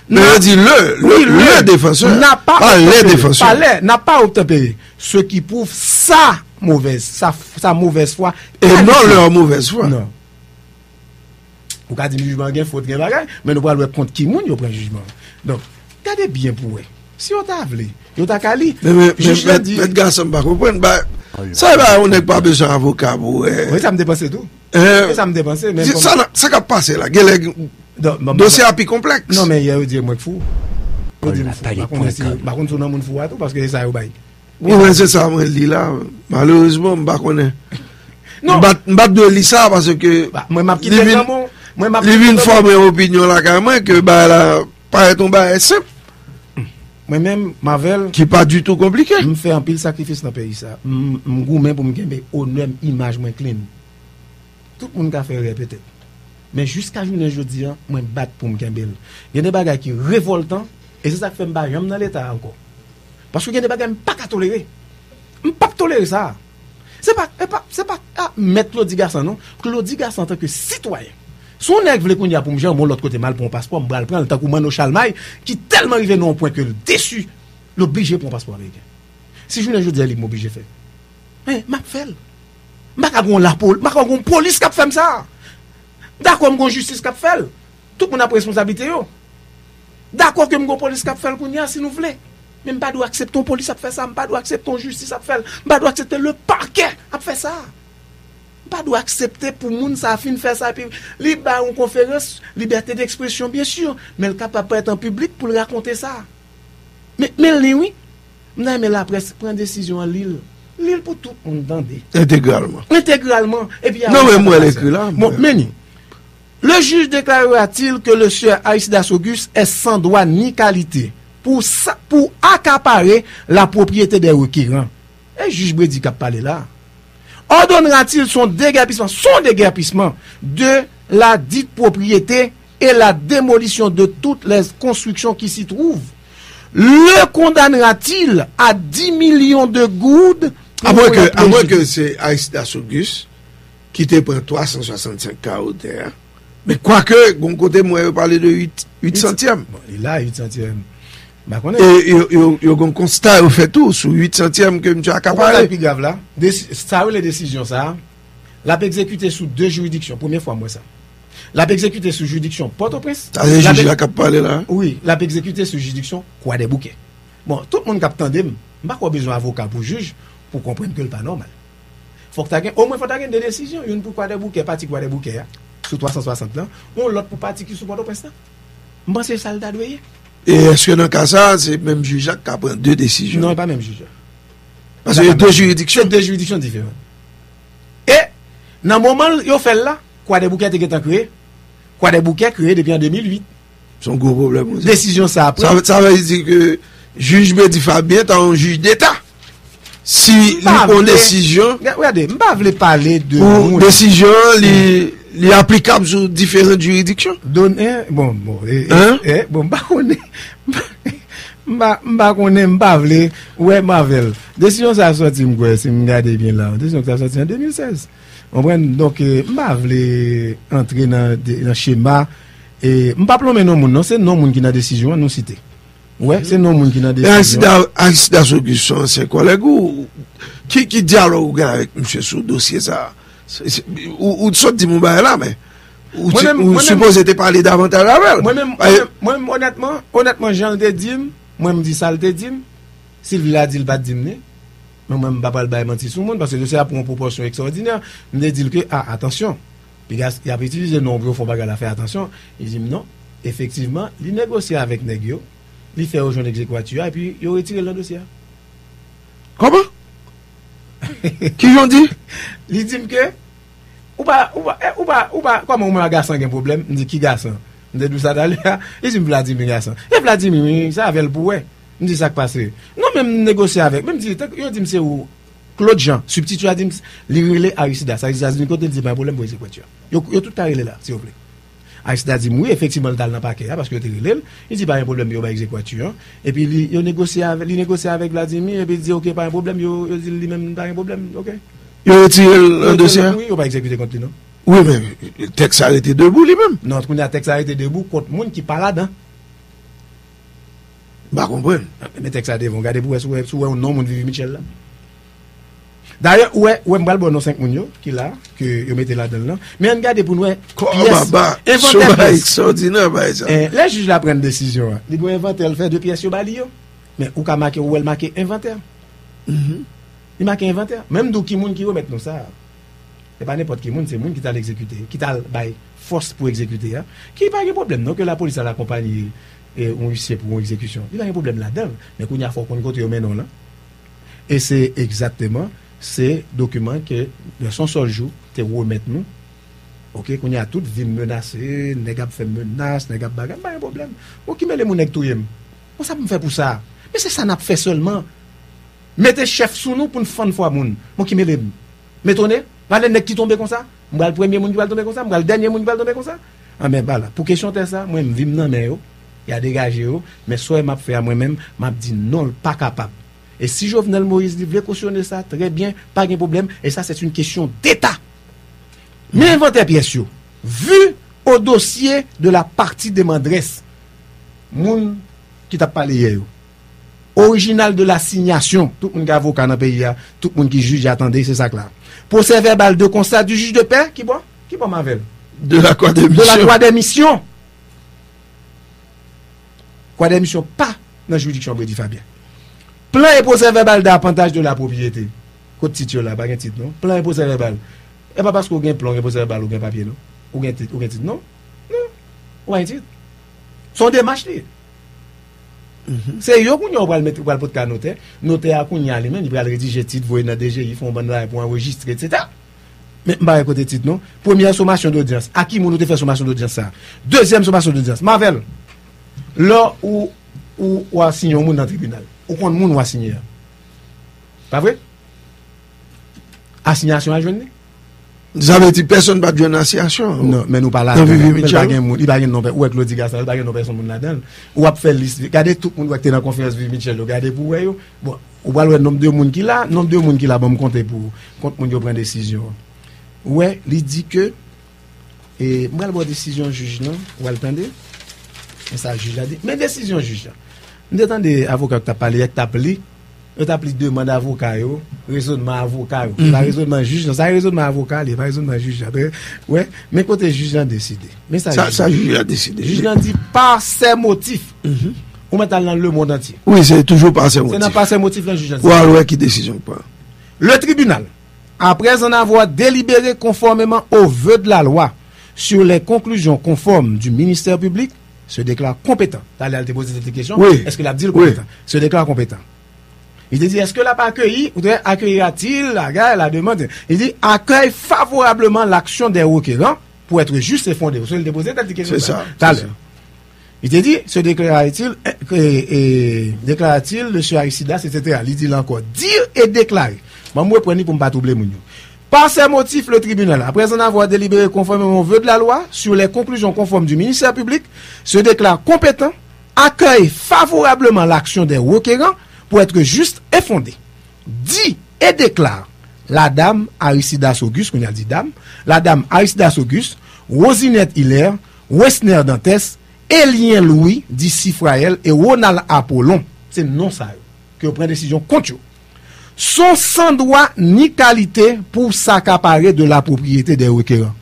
Mais on dit le défenseur. N'a pas les défenseurs. N'a pas obtempéré. Ce qui prouve sa mauvaise foi. Et non leur mauvaise foi. Non. Vous pouvez dire jugement, il faut faire bagage, mais nous allons prendre qui moun, il prend jugement. Donc, regardez bien pour eux. Si on t'a appelé, on t'a calé. Mais, garçon, je ne comprends pas. Ça, on n'a pas besoin d'avocat pour eux. Oui, ça me dépasse tout. Ça me dépasse. Ça va passer là. Dossier à plus complexe. Non, mais il y a eu des mots de fou. Par contre, tout le monde fou à tout parce que ça y est au bail. Oui, c'est ça, moi, je dis là. Malheureusement, je ne connais pas. Non. Je ne vais pas lire ça parce que. Moi, je quitte le monde. Il y a une forme d'opinion là quand même que bah pas être un simple. Moi-même, Marvel, qui n'est pas du tout compliqué. Je me fais un pile sacrifice dans le pays. Je me goûte pour me gagner une image moins clean. Tout le monde a fait peut-être. Mais jusqu'à aujourd'hui, je me bats pour me gagner. Il y a des bagages qui sont révoltants et c'est ça qui fait que je me dans l'État encore. Parce qu'il y a des bagages qui ne sont pas tolérés. Je ne peux pas tolérer ça. Ce n'est pas à mettre Claudy Gassant, non. Claudy Gassant en tant que citoyen. Son nèg vle qu'on y a pour m'jambe, l'autre côté mal pour un passeport, m'bral prendre le temps qu'on mano chalmaï, qui tellement arrivé non au point que le déçu, l'obligé pour un passeport américain. Si je ne dis pas, il m'obligé fait. Eh, m'a fait. M'a kagon la police qui fait ça. D'accord, m'gon justice qui fait. Tout mon a responsabilité yo. D'accord que m'gon police qui fait qu'on y a si nous voulons. Mais m'pas doit accepter ton police à faire ça, m'pas doit accepter ton justice à faire, m'pas doit accepter le parquet à faire ça. pas doit accepter pour moun ça fin faire ça puis li ba une conférence liberté d'expression bien sûr mais le capable être en public pour raconter ça mais li oui mais la presse prend décision en l'île pour tout on entendait intégralement et puis non mais moi l'écrit là le juge déclarera-t-il que le sieur Aristidas Auguste est sans droit ni qualité pour accaparer la propriété des requérants et juge Brédit qui a parlé là ordonnera-t-il son déguerpissement de la dite propriété et la démolition de toutes les constructions qui s'y trouvent? Le condamnera-t-il à 10 millions de goudes? À moins que c'est Aristidas Auguste qui te prend 365 carottes. Mais quoique, bon côté, moi, je parlais de 8 centièmes. Bon, il a 8 centièmes. Et il y a un constat, il fait tout, sous 8 centièmes que M. Akapare. C'est plus grave là. Ça a eu les décisions, ça. L'a exécuté sous deux juridictions. Première fois, moi, ça. L'a exécuté sous juridiction Port-au-Prince. Ça, c'est juge Akapare là. Oui, l'a exécuté sous juridiction Croix des Bouquets. Bon, tout le monde qui a entendu, je n'ai pas besoin d'avocat pour juge pour comprendre que ce n'est pas normal. Faut que au moins, il faut que tu aies des décisions. Une pour Croix des Bouquets, partie Croix des Bouquets, sous 360 ans. Ou l'autre pour partie qui sous Port-au-Prince là. Bon, c'est ça le dadoué. Et est-ce que dans le cas ça, c'est même juge qui a pris deux décisions? Non, pas même juge. Parce qu'il y a deux juridictions. C'est deux juridictions différentes. Et, dans le moment où il fait là, quoi des bouquets qui ont créé? Quoi des bouquets créés depuis en 2008? C'est un gros problème. Décision ça après. Ça veut dire que juge Brédit Fabien est un juge d'État. Si une décision. Regardez, je ne veux pas parler de. Une décision, il est applicable sur différentes juridictions. Marvel. Décision ça a sorti, si vous regardez bien là. Décision ça a sorti en 2016. Donc, Marvel entrer dans le schéma. Et je ne pas plomber non, c'est non qui a décision à nous citer. Ouais, c'est non qui a décision. Aristidas Auguste, c'est collègue qui dialogue avec M. sur le dossier ça. Ou de sorte de mon bail là, mais. Ou supposé te parler davantage avec elle. Moi-même, honnêtement, j'en ai dit, moi-même, dis ça, le dit, Sylvie l'a dit, le pas de dimné, mais moi-même, pas le bail menti sur le monde, parce que c'est là pour une proportion extraordinaire. Je me dis que, attention, il a utilisé nombreux, il faut pas qu'elle a fait attention. Il dit, non, effectivement, il négocie avec Negio, il fait aux gens d'exécution, et puis il retire le dossier. Comment? Qui j'en dit? Il dit que ou pas comment on a Gassant un problème, dit qui Gassant. On dit tout ça d'aller. Il dit Vladimir Garçon. Et Vladimir ça avait le bouet. On dit ça qui passé. Non même négocier avec. Même dit on dit c'est où Claude Jean substitut a dit il relé Aristidas. Aristidas dit côté dit pas problème pour exécution. Yo tout relé là s'il vous plaît. Aristidas dit oui effectivement dans le paquet parce que il relé, il dit pas un problème yo ba exécution et puis il négocie avec Vladimir et puis dit OK pas un problème yo dit lui même pas un problème OK. Il a retiré le dossier. Oui, il va exécuter contre lui, non? Oui, mais le texte arrêté debout lui-même. Non, il y a un texte arrêté debout contre le monde qui parle là-dedans. Bah, comprendre. Mais le texte arrêté, vous regardez pour vous, vous avez un nom de Vivi-Mitchel là. D'ailleurs, ouais, on va le bon 5 millions qui là, que vous mettez là-dedans. Mais regardez pour nous. C'est extraordinaire, par exemple. Les juges la prennent décision. Ils doivent inventaire, faire deux pièces sur Balio. Mais où elle marqué inventaire? Il marque un inventaire. Même d'où qui moun qui remet nous ça. Ce n'est pas n'importe qui moun, c'est moun qui t'a l'exécuté, qui t'a la force pour exécuter. Hein? Qui n'a pas de problème, non, que la police a l'accompagné et on huissier pour une exécution. Il n'y a pas de problème là-dedans. Mais qu'on y a fort qu'on côté au menon là. Et c'est exactement ces documents que de son seul jour, te remet nous. OK, qu'on y a toutes vie menacées, négab fait menace, négab bagarre, pas de problème. On qui met les moun avec tout yem. On ça me fait pour ça. Mais c'est ça n'a fait seulement. Mettez chef sous nous pour nous faire une fois moun. Moi qui me lève. Mettez-le. Pas les nègres qui tombent comme ça. Moi le premier moun qui va tomber comme ça. Moi le dernier moun qui va tomber comme ça. Ah mais voilà. Pour question de ça, moi je vis dans mes yo. Il a dégagé yo. Mais soit m'a fait à moi-même, m'a dit non, pas capable. Et si Jovenel Moïse voulait cautionner ça, très bien, pas de problème. Et ça c'est une question d'État. Mais inventez pièce yo. Vu au dossier de la partie des mandresses, moun qui t'a parlé hier. Original de l'assignation, tout le monde qui est avocat dans le pays, tout le monde qui juge, attendez, c'est ça que là. Procès verbal de constat du juge de paix, qui bon Marvel? De la croix d'émission. Croix d'émission, pas dans la juridiction Brédit Fabien. Plein et procès verbal d'appentage de la propriété. Côté titre là, pas un titre, non? Plein et procès verbal. Et pas parce que vous avez un plan, vous avez un papier, vous avez un titre, non. Non, vous avez un titre. Son démarche. C'est eux qui ont mis le notaire. Notaire qui a lui-même, il va rédiger titre, vous avez un DG, ils font un bon pour enregistrer, etc. Mais je vais côté titre, non. Première sommation d'audience. À qui nous fait sommation d'audience ça? Deuxième sommation d'audience. Marvel, là où on a signé un monde dans le tribunal, où on a signé. Pas vrai? Assignation à journée. Vous avez dit personne n'a pas de assignation. Non, mais nous parlons de Vivi-Mitchel. Il n'y a pas de nom. Où est Claudy Gassant? Il n'y a pas de nom personne là-dedans. Où a fait liste. Regardez tout le monde qui est dans la conférence Vivi-Mitchel. Regardez pour vous. Bon, où est le nombre de monde qui est là? Le nombre de monde qui est là, bon, comptez pour compte monde qui prend décision. Ouais, il dit que et moi la décision juge non, ou attendez. Mais ça juge a dit, mais décision juge. Nous attendez avocat qui t'a parlé, qui t'a appelé. On t'a appelé demande avocat yo, raisonnement avocat yo. Pas raisonnement juge, non, ça raisonnement avocat, il pas raisonnement juge. Ouais, mais côté juge a décidé. Mais ça juge a décidé. Juge a dit par ses motifs. On met dans le monde entier. Oui, c'est toujours par ses motifs. C'est par ses motifs là juge a dit. Ou alors qui décision pas. Le tribunal après en avoir délibéré conformément aux vœux de la loi sur les conclusions conformes du ministère public, se déclare compétent. T'allais te poser cette question. Oui. Est-ce que l'a dit le compétent? Oui. Se déclare compétent. Il te dit, est-ce que l'a pas accueilli? Ou accueillira-t-il la demande? Il dit, accueille favorablement l'action des requérants pour être juste et fondé. Se déposer cette question. C'est ça. Il te dit, se déclare-t-il, déclare-t-il, le monsieur Aristidas, etc. Il dit encore, dire et déclarer. Moi, pour ne pas troubler mon. Par ces motifs, le tribunal, après en avoir délibéré conformément aux vœux de la loi sur les conclusions conformes du ministère public, se déclare compétent, accueille favorablement l'action des requérants pour être juste et fondé. Dit et déclare la dame Aristidas Auguste, qu'on a dit dame, la dame Aristidas Auguste, Rosinette Hilaire, Wessner Dantès, Elien Louis, dit Sifraël, et Ronald Apollon, c'est non ça, que prend décision contre eux. Sont sans droit ni qualité pour s'accaparer de la propriété des requérants.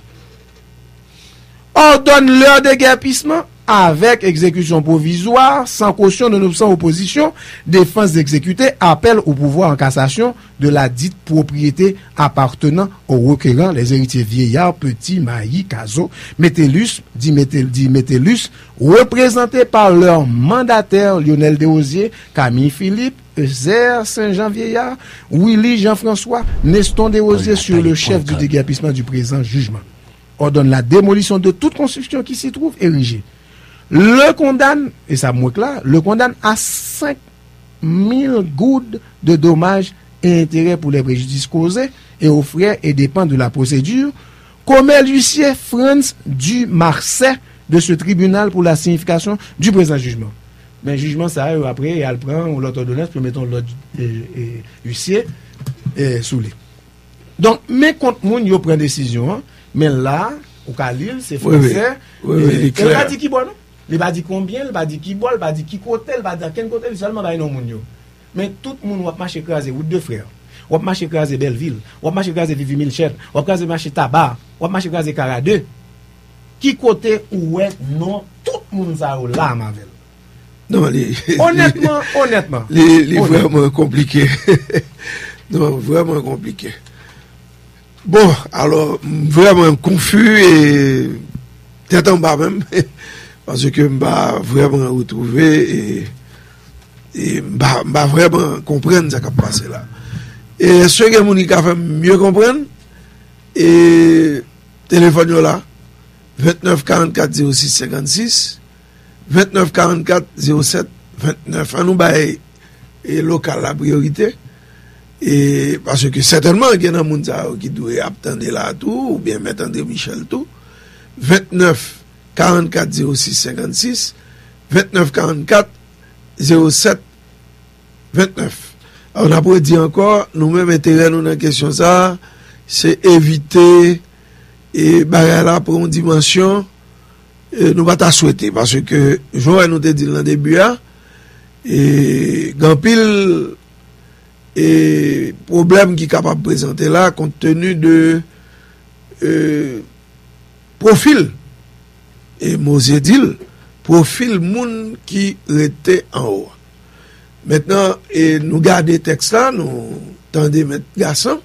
Ordonne leur déguerpissement avec exécution provisoire, sans caution, nonobstant opposition, défense exécutée, appel au pouvoir en cassation de la dite propriété appartenant aux requérants, les héritiers vieillards, petits, maillis, caso, métellus, dit métellus, représentés par leurs mandataires Lionel Desrosiers, Camille Philippe, Euser Saint-Jean Vieillard, Willy Jean-François, Neston Desrosiers sur le chef du déguerpissement du présent jugement. Ordonne la démolition de toute construction qui s'y trouve érigée. Le condamne, et ça moi là, le condamne à 5 000 goudes de dommages et intérêts pour les préjudices causés et aux frais et dépens de la procédure. Commet l'huissier Franz du Marseille de ce tribunal pour la signification du présent jugement. Mais jugement, ça arrive après, et elle prend l'autre ordonnance, puis mettons l'autre huissier sous les. Donc, mais contre moun, yo prend décision, hein, mais là, au Kalil, c'est français. Oui, et elle a dit qui bon, non? Il va dire combien, il va dire qui boit, il va dire qui côté, il va dire quel côté, seulement il va dire. Mais tout le monde va marcher écraser route de frères, va marcher écraser Belleville, va marcher écraser Vivi-Mitchel, va marcher Tabar, va marcher écraser Caradeux. Qui côté ou est non, tout le monde a là, Marvel. Non, honnêtement. Les vraiment compliqué. Non, vraiment compliqué. Bon, alors, vraiment confus et tête en bas même. Parce que je vais vraiment retrouver et je vais vraiment comprendre ce qui a passé là. Et ceux qui ont fait mieux comprendre, et téléphone là, 29 44 06 56, 29 44 07 29. On nous baille et local la priorité. Et parce que certainement, il y a des gens qui doivent attendre là tout, ou bien mettre André Michel tout. 29 44 06 56 29 44 07 29. Alors, on a pas dit encore, nous-mêmes, intérêt nous dans la question ça, c'est éviter et barrer là pour une dimension, nous va pas souhaiter, parce que, j'aurais nous dit dans le début, et grand pile, et problème qui est capable de présenter là, compte tenu de profil. Et Mosé dit, profil moun qui était en haut. Maintenant, et nous gardons le texte là, nous tendez M. Garçon,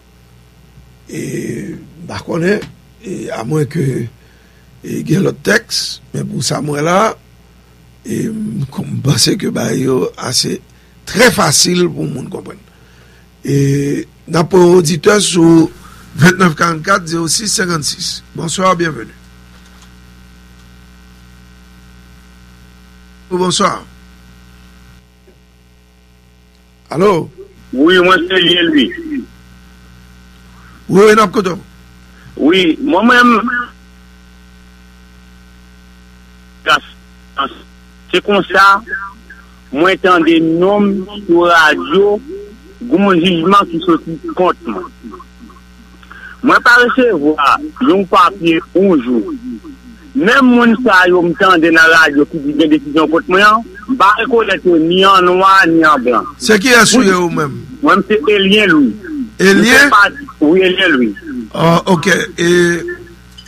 et Par contre, à moins que il y ait l'autre texte, mais pour ça, moi là, et comme pense que c'est très facile pour le monde comprendre. Et d'après auditeur sur 2944 06 56. Bonsoir, bienvenue. Bonsoir. Allô? Oui, moi c'est lui. Oui, non, coton. Oui, moi-même. C'est comme ça, moi étant des noms sur radio, mon jugement qui se compte. Moi, par recevoir, un papier un jour. Même mon ça, je m'entendais dans la radio qui dit des décisions contre moi, je ne reconnaître ni en noir ni en blanc. C'est qui a souillé ou même? Moi, c'est Elien Louis. Elien? Oui, Elien Louis. Ah, ok. Et,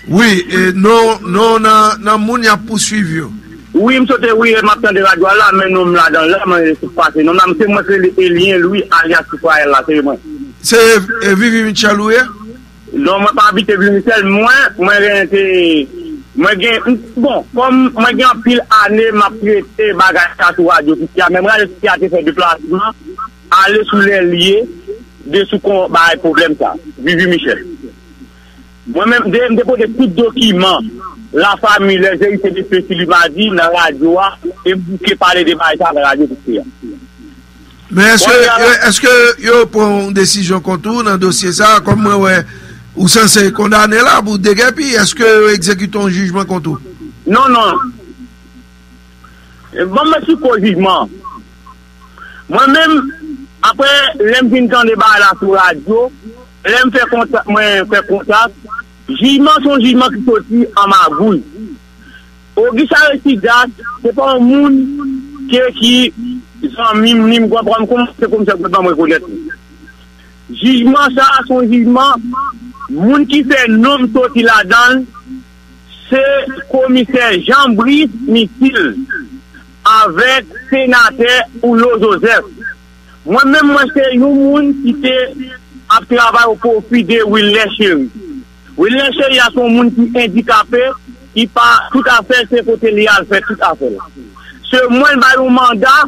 oui, et non, non, il a poursuivi. Oui, je suis oui, je m'attendais à la radio là, mais non, là, dans là, mais c'est passé. Non, c'est moi, c'est Elien Louis, alias Soufaël, là, c'est moi. C'est Vivi-Mitchel Louis? Non, moi, pas habité Vivi-Mitchel, moi, j'ai bon, comme moi j'ai en pile année, m'a prêté bagage à tout radio, qui a même allé qui a fait déplacement, aller sous les liés, de sous qu'on a problème ça, Vivi-Mitchel. Moi-même, je dépose tout document, la famille, les gens, c'est des spécialistes, m'a dit, dans la radio, et bouquet parler des bagages à la radio, tout ça. Mais est-ce que vous prenez une décision contour dans le dossier ça, comme moi, ouais? Ou ça c'est condamné là pour déguerpir, est-ce que exécute un jugement contre vous? Non, non. Bon, monsieur, pour le jugement. Moi-même, après, l'aime fin de débat là sur la radio, l'aime fait contact, moi, fait contact. Jugement, son jugement qui sortit en magouille. Auguste Aristidas, c'est pas un monde qui, sans mime, ni me comprendre comment c'est comme ça que je ne reconnaître. Jugement, ça, son jugement, moun qui fait nom sorti là-dedans, c'est commissaire Jean-Brice Michel avec sénateur Oulo Joseph. Moi-même, moi, c'est un moun qui était à travailler au profit de Wisley Siméon. Wisley Siméon, a son moun qui est handicapé, qui pas tout à fait ce côté là, fait tout à fait. Ce moun va un mandat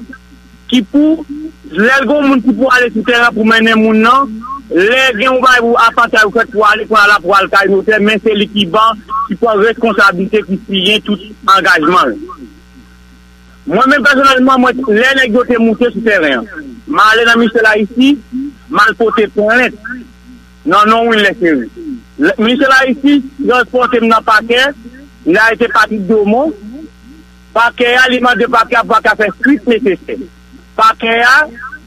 qui pour les gens moun qui pour aller sur terrain pour mener moun non. Les gens vont apporter pour aller pour la pour le mais c'est l'équivalent qui prend responsabilité qui signe tout engagement. Moi-même personnellement, moi, les gens qui monté sur terrain, mal dans ministère là ici, mal porté plainte. Non, il est sérieux. Le ministère là ici, transporté dans paquet, il a été parti de Domon. Paquet aliment de paquet à faire suite nécessaire. Paquet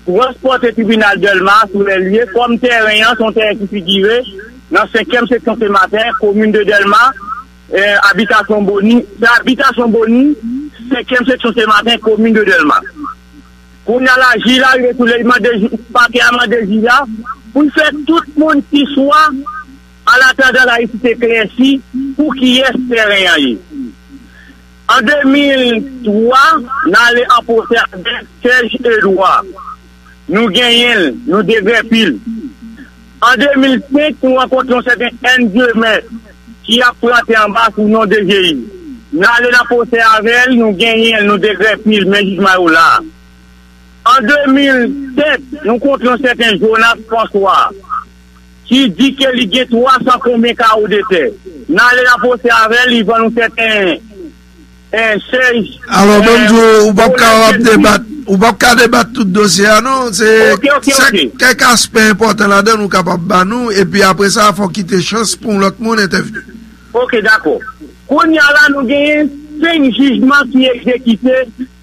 transporter tribunal d'Elma sur les lieux comme terrain, son terrain qui figurait dans 5e section ce matin, commune de Delma, habitation Boni, c'est habitation Boni, 5e section ce matin, commune de Delma. On a la Gila, il est tout le paquet de Gila, pour faire tout le monde qui soit à l'attente de la ICT Clécy pour qu'il y ait ce terrain. En 2003, on allait apporter avec Serge Edouard. Nous gagnons, nous devons pile. En 2005, nous rencontrons certains N2M qui a planté en bas sous nom de GI. Nous allons la poser avec elle, nous gagnons, nous devons pile, mais justement là. En 2007, nous rencontrons certains Jonas François qui dit qu'il y a 300 combien carreaux de terre. Nous allons la poser avec elle, ils vont nous certains. Alors, même vous, on ne peut pas débattre tout le dossier, non? C'est quelques aspects importants là-dedans, nous sommes capables de et puis après ça, il faut quitter chance pour l'autre monde intervenu. Ok, d'accord. Quand il y a là, nous avons 5 jugements qui sont exécutés,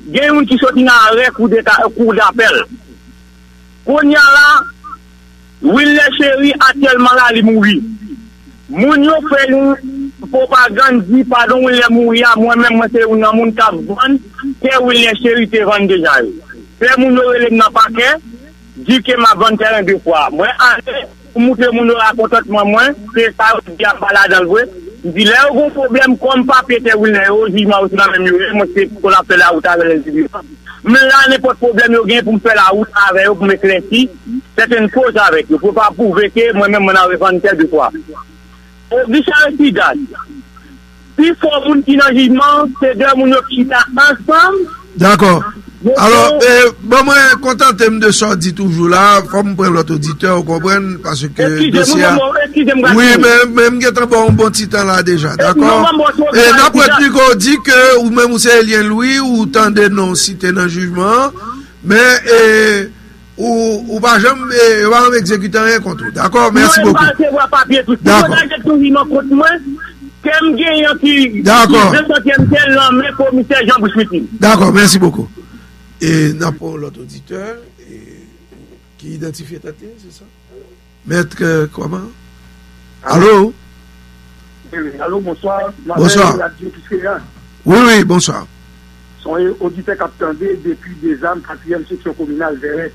il y a un qui sorti dans l'arrêt pour d'appel. Quand il y a là, Wisley Siméon a tellement là, il mourit. Mounio fait une propagande dit pardon Wisley mourir moi-même c'est un monde qui a vendu c'est Wisley chéri te vend déjà fait mounio relève dans paquet dit que m'a vendu terrain deux fois moi pour montrer mounio contentement moi c'est ça qui a balade dans le vrai dit là un problème comme papier te Wisley aujourd'hui moi aussi dans même moi c'est pour la faire la route avec les mais là n'importe problème yo gain pour me faire la route avec pour m'éclaircir c'est une cause avec pour pas prouver que moi-même on a vendu terre deux fois. Richard Vidal. Puis il faut que les gens qui ont c'est deux personnes qui ensemble. D'accord. Alors, bon, moi, content de sortir toujours là. Il faut me prendre l'autre auditeur, vous comprenez? Parce que. Oui, mais je suis un bon petit temps là déjà. D'accord? Et d'après lui, on dit que, ou même c'est Elien Louis, ou tant de non cités dans le jugement, mais. Ou pas jamais exécuter rien contre. D'accord? Merci beaucoup. D'accord, merci beaucoup. Et nous avons l'autre auditeur qui identifie ta thèse, c'est ça? Maître, comment? Allô? Allô, bonsoir. Bonsoir. Oui, bonsoir. Son auditeur qui attendait depuis des âmes, 4e section communale Verret.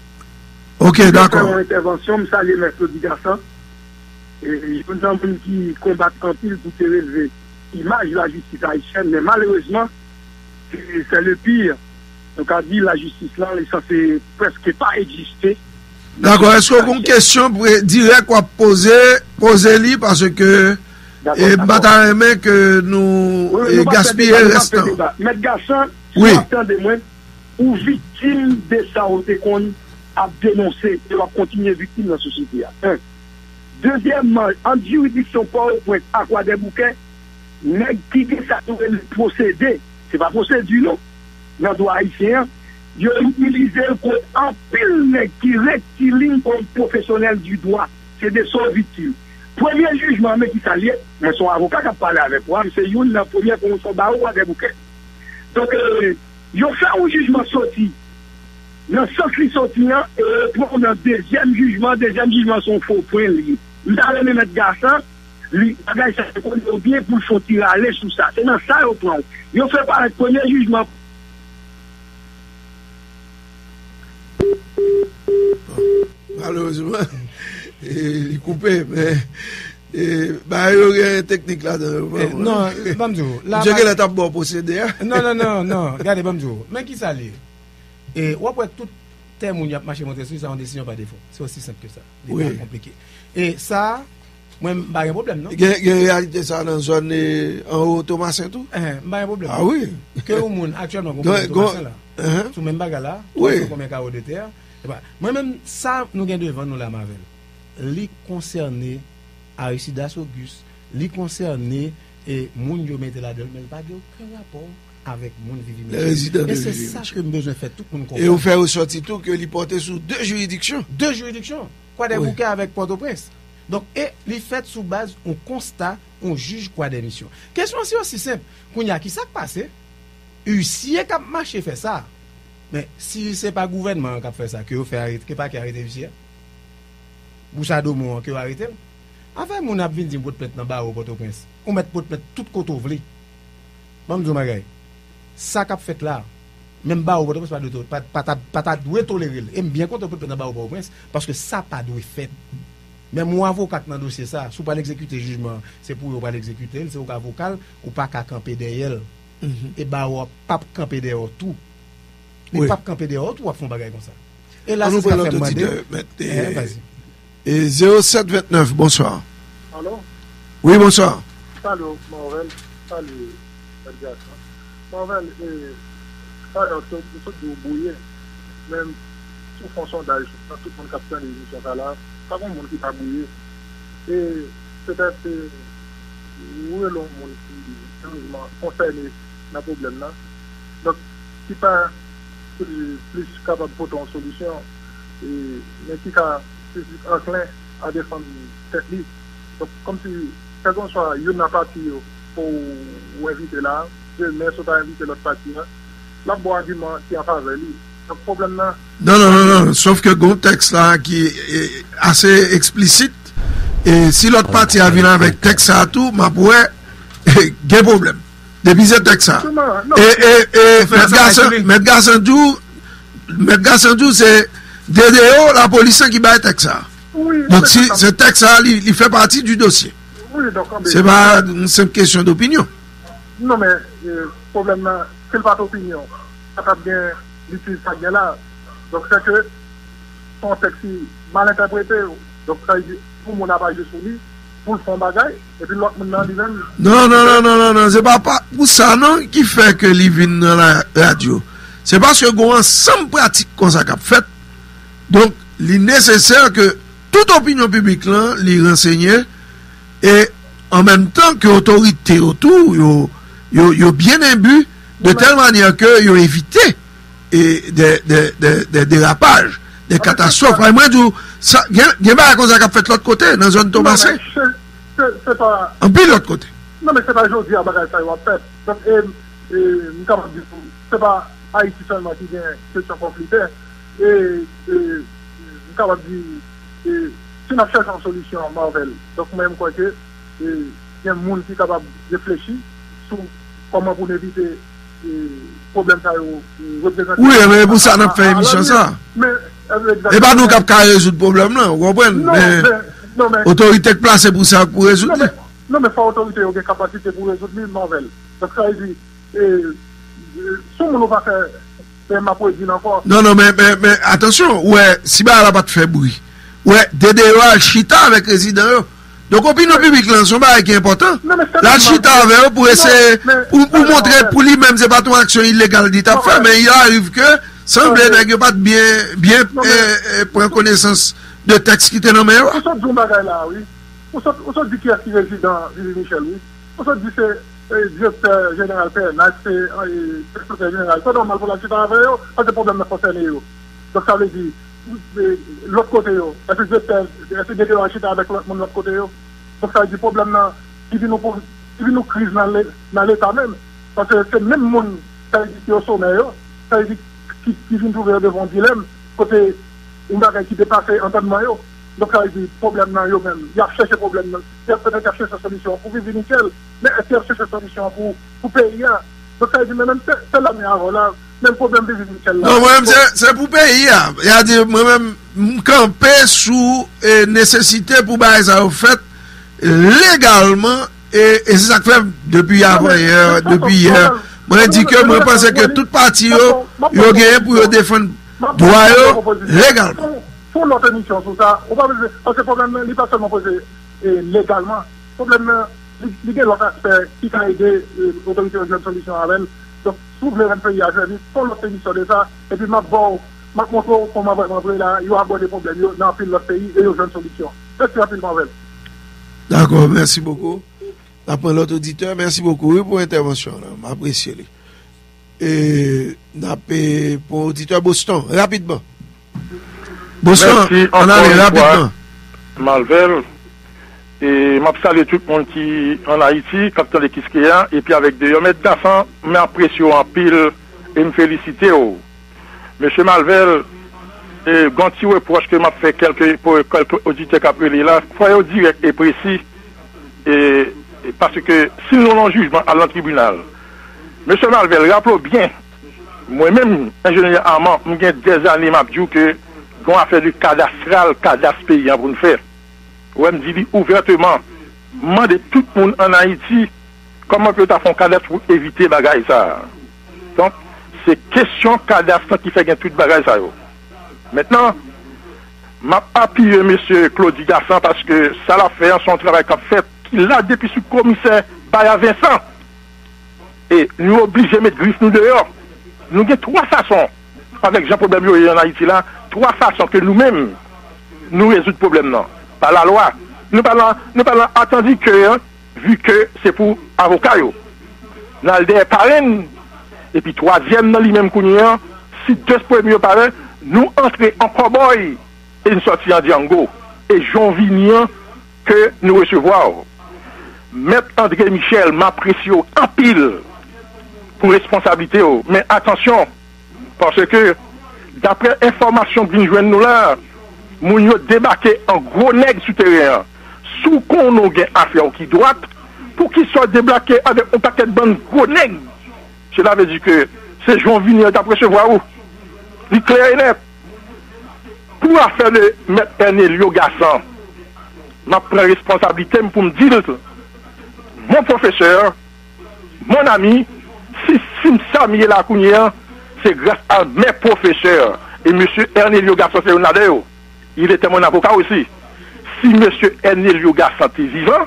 Ok, d'accord. Mon intervention, je salue M. Claudy Gassant. Et je me dis qui combattent en pile pour se relever l'image de la justice haïtienne, mais malheureusement, c'est le pire. Donc, à dire la justice là, ça fait presque pas exister. D'accord. Est-ce qu'on a une question directe à poser parce que et bataille que nous gaspiller restant. M. Gassant, oui. Attendez-moi, ou victime de ça, on a dénoncé et va continuer victime dans la société. Un. Deuxièmement, en juridiction, pour être à quoi des bouquets, n'est-ce qui désattourait le procédé, c'est pas procédé, non. Dans le droit haïtien, il a utilisé un pile qui rectiligne comme professionnel du droit. C'est des sauts victimes. Premier jugement, mais qui s'allie, mais son avocat qui a parlé avec moi, c'est Youn, la première commission barreau à des bouquets. Donc, il a fait un jugement sorti. Dans ce sens, il sorti, pour un deuxième jugement, son faux point lié. Nous allons même mettre Gassant, lui, il connaît bien pour sortir aller sous ça. C'est dans ça qu'on prend. Il a fait par le premier jugement. Malheureusement, il est coupé, mais. Il y a une technique là-dedans. Non, Bamdou. Je vais la bon procédé. Non. Regardez, Bamdou. Mais qui ça l'est? Et on peut tout terme où il y a marché monté sur ça en décision par défaut. C'est aussi simple que ça. C'est oui. Pas compliqué. Et ça, moi, je n'ai pas de problème, non? Il y a une réalité ça dans la zone en haut, Thomas et tout? Je n'ai pas de problème. Ah oui? Que le monde actuellement, vous avez là. Tout même bagarre là. Oui. Comme un carreau de terre. Moi-même, ça, nous avons devant nous la Marvel. Li concerné Aristidas Auguste, li concerné et moun yo mette la dedans, mais pas de aucun rapport avec mon Vivi-Mitchel. Et c'est ça que nous besoin faire tout pour nous comprendre. Et on fait ressortir tout que l'importé sous deux juridictions. Quoi des bouquets avec Port-au-Prince. Donc, et les fait sous base, on constate, on juge quoi des missions. Question c'est aussi simple. Qu'on y a qui ça passé? Huissier qui a marché fait ça. Mais si c'est pas gouvernement qui a fait ça, que vous fait arrêter, que pas qui arrête huissier. Bouchado mon qui arrêté. Avant mon abvin dit votre plainte dans bas au Port-au-Prince. On met votre plainte toute côte ouvre. Bon je m'agaye. Ça qu'a fait là même pas au pas de pas doit tolérer et bien content pour dans au prince parce que ça pas doit fait même mon avocat dans dossier ça sous pas l'exécuter jugement c'est pour pas l'exécuter c'est au avocat ou pas qu'à camper derrière et bah pas camper derrière tout les pas camper derrière tout va font bagarre comme ça et là c'est l'autre auditeur et 0729 bonsoir. Allô? Oui, bonsoir. Salut Marvel, salut Edgar. Marvel, ça a été de bouiller, même sous fond sondage, dans tout le monde capitaine de l'émission là, pas grand monde qui t'a bouillé. Et peut-être où est le monde qui sérieusement concerné dans le problème là. Donc, qui pas plus capable de porter une solution, mais qui a plus enclin à défendre cette liste. Donc, comme si, quel qu'on soit, il n'y a pas de pour éviter là. Mais ça t'a invité l'autre partie. Là, bon argument qui a faveur lui. Le problème là. Non. Sauf que le texte là qui est assez explicite. Et si l'autre partie a venu avec texte à tout, ma pourrait des problèmes. Débiser texte ça. Et Maître Gassandou, c'est DDO, la police qui bat texte ça. Donc si ce texte là, il fait partie du dossier. C'est pas une simple question d'opinion. Non, mais le problème, c'est le pas d'opinion. Ça va bien, l'utilise pas bien là. Donc, c'est que son texte mal interprété. Donc, ça, pour mon abat, je souligne, pour le faire bagaille, et puis l'autre monde lui même. Non, c'est pas pour ça non qui fait que lui vient dans la radio. C'est parce que on ensemble pratique comme ça qu'a fait. Donc, il est nécessaire que toute opinion publique là, les renseigner et en même temps que l'autorité autour, yo bien imbu de telle manière que yo évité et des dérapages, des catastrophes. Moi je dis ça, bien pas cause qu'a fait l'autre côté dans zone Thomasé. C'est pas en pile l'autre côté. Non mais c'est pas aujourd'hui à bagaille ça va faire. Donc c'est pas Haïti seulement qui vient se confliter et capable de si on cherche une solution en Marvel. Donc même quoi que il y a un monde qui est capable de réfléchir sur comment pour éviter les problèmes ça représenter. Oui, mais pour ça, on a fait émission ça. Et pas nous qui avons résoudre le problème, là, vous comprenez? Mais l'autorité placée pour ça, pour résoudre. Non, mais pas l'autorité, on a une capacité pour résoudre le Marvel. Parce que ça veut dire, si on ne va pas faire ma poésie encore. Non, mais attention, ouais, si elle n'a pas de fait bruit, ouais, DDA, Chita avec résident. Donc, opinion publique, là, son bail qui est important. La chita avec eux pour essayer, pour montrer, pour lui-même, c'est pas ton action illégale dit à faire, mais il arrive que, semble, n'est-ce pas bien, prendre connaissance de texte qui était nommé. On sort du bagage là, oui. On sort du qui est qui réside dans Vivi-Mitchel, oui. On sort du directeur général PNH, secrétaire général. C'est normal pour la chita avec eux, pas de problème de concerner eux. Donc, ça veut dire, l'autre côté, est-ce que j'ai acheté avec l'autre côté? Donc ça a du problème qui vient nous crise dans l'État même. Parce que c'est même monde qui est au sommet, qui vient trouver devant un dilemme, côté une bagaille qui dépasse l'entendement. Donc ça a du problème dans eux-mêmes. Ils ont cherché le problème. Ils ont peut-être cherché sa solution pour Vivi-Mitchel, mais ils ont cherché sa solution pour payer. Donc ça a dit, mais même celle-là, mais avant là. Même problème de Vivi-Mitchel. Non, moi-même, c'est pour payer. Il y a des moi-même, camper sous nécessité pour bailler ça au fait légalement. Et c'est ça que fait depuis avant-hier. Depuis hier. Moi, je dis que moi, je pense que toute partie, il y a gagné pour défendre droit légalement. Pour notre émission, sur ça, on va parce que le problème n'est pas seulement posé légalement. Le problème, il y a l'autre aspect qui a aidé l'autorité de la solution à elle. Donc, s'ouvrir un pays à service, pour l'autre émission de ça, et puis ma contrôle, pour ma vraie là, il y a des problèmes, il y a un l'autre pays et il y a une solution. Merci rapidement, Vel. D'accord, merci beaucoup. Après l'autre auditeur, merci beaucoup oui, pour l'intervention, j'apprécie. Et, pour l'auditeur Boston, rapidement. Boston, merci on a les rapidement. Malvel, et je salue tout le monde qui en Haïti, capitaine de Kiskeya, et puis avec des hommes d'affaires, je m'apprécie en pile et me félicite. Monsieur Malvel, quand tu reproches que je fais quelques auditeurs capitulés là, il faut direct et précis, parce que si nous avons un jugement à l'un tribunal, Monsieur Malvel, rappelez bien, moi-même, ingénieur Armand, je suis des années à dire que nous avons fait du cadastral, cadastre pays pour nous faire. Ou elle me dit ouvertement, demande tout le monde en Haïti comment peut-on faire un cadastre pour éviter les bagailles. Donc, c'est question cadastre qui fait tout le bagaille. Maintenant, ma appuie M. Claudy Gassant parce que ça l'a fait son travail qu'a fait, qu'il a depuis sous commissaire Baya Vincent. Et nous obligés de mettre griffe nous dehors. Nous avons trois façons, avec Jean Problème en Haïti là, trois façons que nous-mêmes nous résoudre le problème. Non. Par la loi. Nous parlons attendu que, vu que c'est pour avocat. Dans le dernier parrain, et puis troisième dans les mêmes cognons, si deux premiers parrains, nous entrons en cowboy et nous sortons en Django. Et Jean Vignan que nous recevons. Maître André Michel m'apprécie en pile pour responsabilité. Mais attention, parce que d'après information que nous joignons là, nous avons débarqué en gros nègre souterrain, sous qu'on nous gagne affaire qui droite, pour qu'ils soient débloqués avec un paquet de bandes gros nègres. Cela veut dire que c'est Jean Vignan d'après ce voir où. Il clair et net. Pour affaire de M. Enelio Gassant, je prends responsabilité pour me dire, mon professeur, mon ami, si Samié Lacounier, c'est grâce à mes professeurs. Et M. Enelio Gassant, c'est un adéo. Il était mon avocat aussi. si monsieur Enelio Gassant est vivant,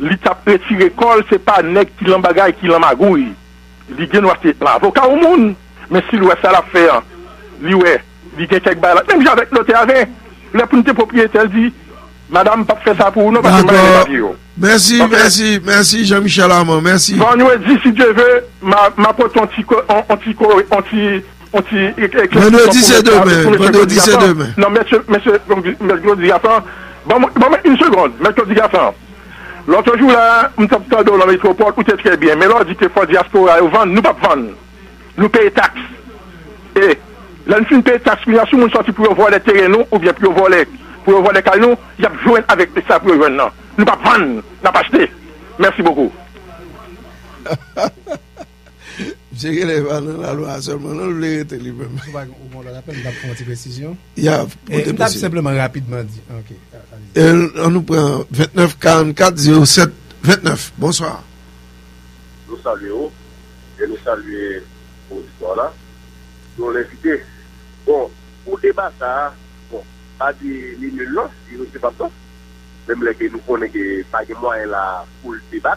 il t'a retiré col, c'est pas nèg qui l'embagaille qui l'emmagouille. Il gagne l'avocat au monde, mais si l'ouest ça l'a fait, il gagne quelque bail. Même j'avais noté avec le premier propriétaire dit madame pas fait ça pour nous parce que madame pas yo. Merci, okay. merci Jean-Michel Armand, merci. Bon nous dit si Dieu veut ma pote vendredi c'est demain. Non monsieur Gassant. Bon une seconde, monsieur Gassant. L'autre jour là, nous sommes dans la métropole, tout est très bien. Mais là, on dit que pour diaspora, nous ne pouvons pas vendre. Nous payons taxes. Et là, nous payons taxes. Nous sommes sortis pour voler les terrains ou bien pour voler les canons. Nous avons joué avec ça pour vendre. Nous ne pouvons pas vendre. Nous ne pouvons pas acheter. Merci beaucoup. J'ai la loi seulement, nous l'arrêtez lui-même. On va rappeler, on va prendre une précision. Il y a simplement rapidement dit. On nous prend 29 44 07 29. Bonsoir. Nous saluons. Et nous saluons l'auditoire là. Nous l'invité. Bon, pour débat ça, bon, pas de minutes non, il ne sait pas ça. Même les que nous connaissons pas de moyens là pour le débat.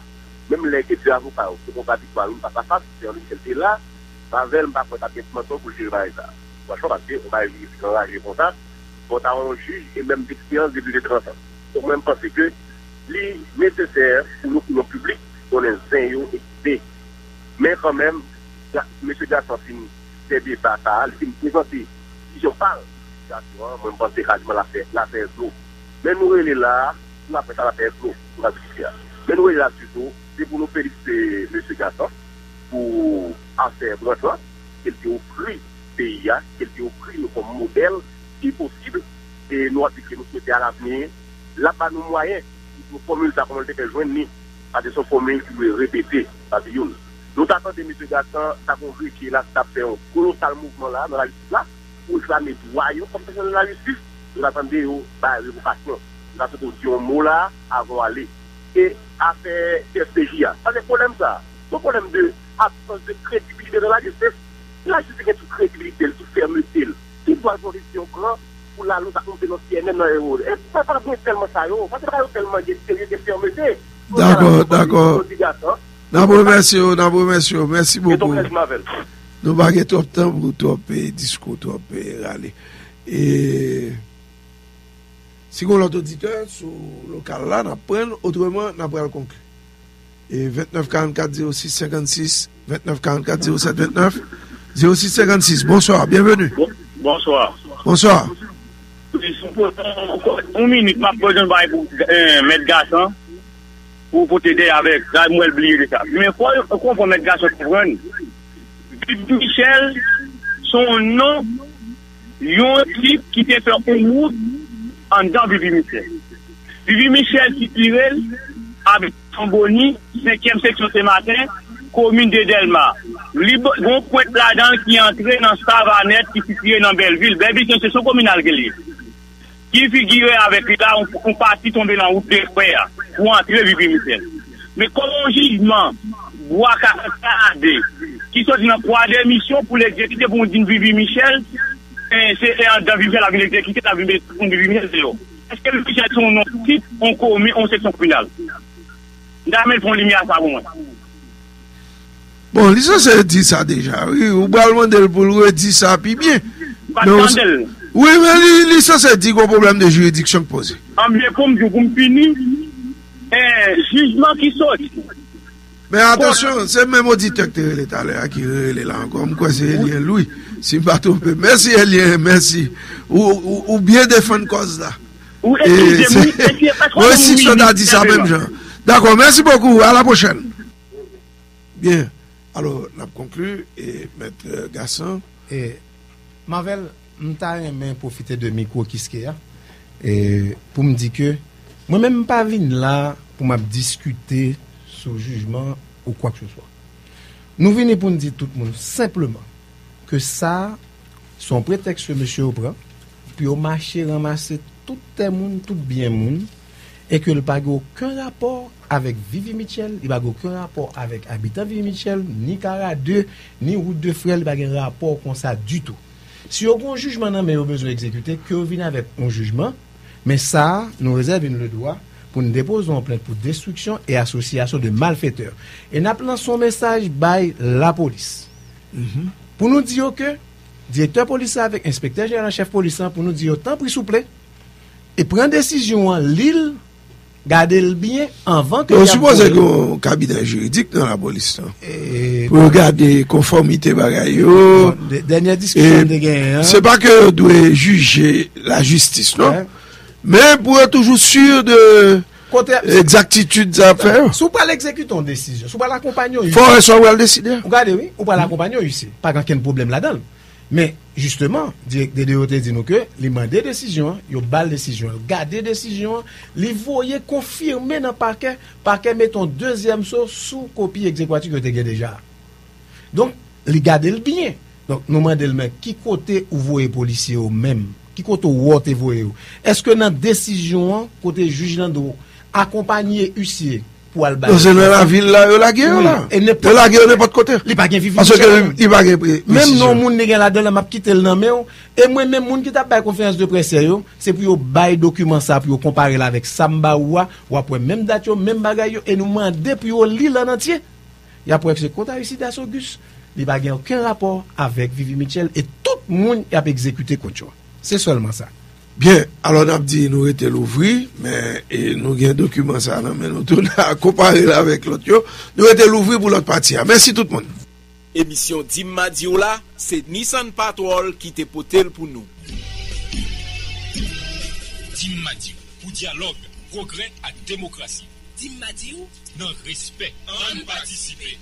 Même les questions à vous parler, on va dire quoi, on va pas faire, c'est on là, par vers, on va faire des mentions pour gérer ça. Franchement, parce qu'on va vivre enragé pour ça, pour avoir un juge et même d'expérience depuis les 30 ans. Donc, même penser que les nécessaires pour nous, pour le public, on est zéro équipé. Mais quand même, M. Gassant, c'est bien pas ça, il me présente, si je parle, je pense que quasiment l'affaire est l'eau. Mais nous, elle est là, on appelle ça l'affaire est l'eau, on va dire. Mais nous, elle est là surtout. C'est pour nous féliciter M. Gassant pour affaire Bretagne, qu'elle ait offert PIA, qu'elle ait offert comme modèle, si possible, et nous appliquer nous souhaiter à l'avenir. Là, pas nos moyens, nous formule ça comme on était joindre, parce que son formule qui veut répéter, parce que nous attendons M. Gassant, ça compris qu'il a fait un colossal mouvement là, dans la justice là, pour ça nettoyer comme ça dans la justice. Nous attendons la révocation. Nous attendons un mot là avant d'aller. Et à faire CSPJ. Pas de problème ça. Le problème de absence de crédibilité dans la justice. La justice a toute crédibilité, toute fermeté. Qui doit avoir une grand pour la lutte contre nos CNN dans les rôles. Et ça ne va pas tellement ça. Ça ne va pas tellement de fermeté. D'accord. Nous vous remercions. Merci beaucoup. Nous n'avons pas trop de temps pour trop de discours, trop de râler. Et. Si on l'autre auditeur sur le local là, on prend autrement, on prend le conclu. Et 29 44 06 56, 29 44 07 29, 06 56. Bonsoir, bienvenue. Bonsoir. Une minute, ma besoin de mettre Gassant pour t'aider avec, là, moi, oublié de ça. Mais quoi, on va mettre Gassant pour prendre Michel, son nom, il y a un type qui fait un mouvement. En dans Vivi-Mitchel. Vivi-Mitchel qui tirait avec Tamboni, 5e section ce matin, commune de Delma. Bon point là-dedans qui entrait dans Stavanette, qui figurait dans Belleville. Belleville, c'est son communal qui figurait avec là, on partit tomber dans la route de frères pour entrer Vivi-Mitchel. Mais comme un jugement, Bois-Caradeux, qui sortit dans 3e mission pour l'exécuter pour dire Vivi-Mitchel, c'est dans Vivi-Mitchel, la ville exécutée, la ville Vivi-Mitchel, zéro. Est-ce que Vivi-Mitchel sont non type, on commet en section finale? D'amener pour lumière à ça, bon. Bon, l'essentiel dit ça déjà. Oui, ou Balman Del Boulou dit ça, puis bien. Oui, mais l'essentiel dit qu'on problème de juridiction posé. En bien, comme je vous finis, jugement qui sort. Mais attention, c'est même auditeur qui est là, encore. Pourquoi c'est Elien Louis? Si je ne me trompe pas. Merci Elien, merci. Ou bien défendre cause là. Moi aussi, je t'ai dit ça même, Jean. D'accord, merci beaucoup. À la prochaine. Bien. Alors, on a conclu. Et Maître Gassant. Et Marvel, je t'ai profité de micro Kiskeya pour me dire que moi-même, je ne suis pas venu là pour me discuter. Au jugement ou quoi que ce soit. Nous venons pour nous dire tout le monde simplement que ça, son prétexte que monsieur prend, puis au marché ramasser tout le monde, tout bien monde, et que le n'a aucun rapport avec Vivi-Mitchel, il n'a aucun rapport avec Habitant Vivi-Mitchel, ni Caradeux, ni Route de Frère, il n'a aucun rapport comme ça du tout. Si vous avez un jugement, mais vous avez besoin d'exécuter, que vous venez avec un jugement, Mais ça, nous réservons le droit pour nous déposer en plainte pour destruction et association de malfaiteurs. Et nous appelons son message by la police. Mm-hmm. Pour nous dire que directeur policier avec inspecteur général chef policier, pour nous dire tant pris souple et prendre décision en l'île, garder le bien avant que. On suppose qu'il y a un cabinet juridique dans la police. Pour garder conformité bagayo. Dernière discussion de gain. Hein? C'est pas que doit juger la justice, non? Ouais. Mais pour être toujours sûr de l'exactitude des affaires. Si vous pas l'exécutons décision, si vous pas l'accompagnons, il faut recevoir le décider. Regardez, oui, ou pas l'accompagnons ici. Pas grand problème là-dedans. Mais justement, des DOT dit nous que les mandés décision, ils bal décision, garder décision, les voyez confirmer dans le parquet, parquet mettons deuxième source sous copie exécutive que tu as déjà. Donc, les garder le bien. Donc, nous demandons le mec qui côté ou voyez policier ou même, qui côté ou voyez. Est-ce que dans décision côté juge Nando accompagner huissier pour aller dans la ville là, la guerre là. Et la guerre n'est pas de côté. Il pas gain vivre. Parce que il pas gain même non monde n'est là dedans m'a quitté le nom et moi même monde qui t'a pas conférence de presse yo, c'est pour bail document ça pour comparer là avec Samba ou après même date yo, même bagay yo et nous demander pour lire en entier. Il y a preuve c'est contre Aristidas Auguste, il pas gain aucun rapport avec Vivi-Mitchel et tout le monde y a exécuté contre. C'est seulement ça. Bien, alors on a dit nous était l'ouvrir, mais nous avons un document ça, mais nous tourne à comparer avec l'autre. Nous était l'ouvrir pour l'autre partie. Merci tout le monde. Émission DIM MA DIW là, c'est Nissan Patrol qui t'est potel pour nous. DIM MA DIW, pour dialogue, progrès à démocratie. DIM MA DIW, non respect, en participer.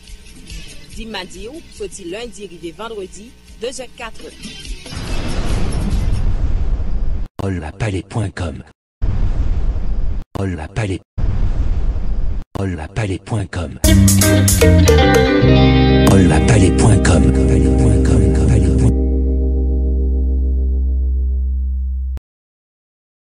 DIM MA DIW, sorti lundi arrivé vendredi 2h04. Olapalais.com Olapalais Olapalais.com Olapalais.com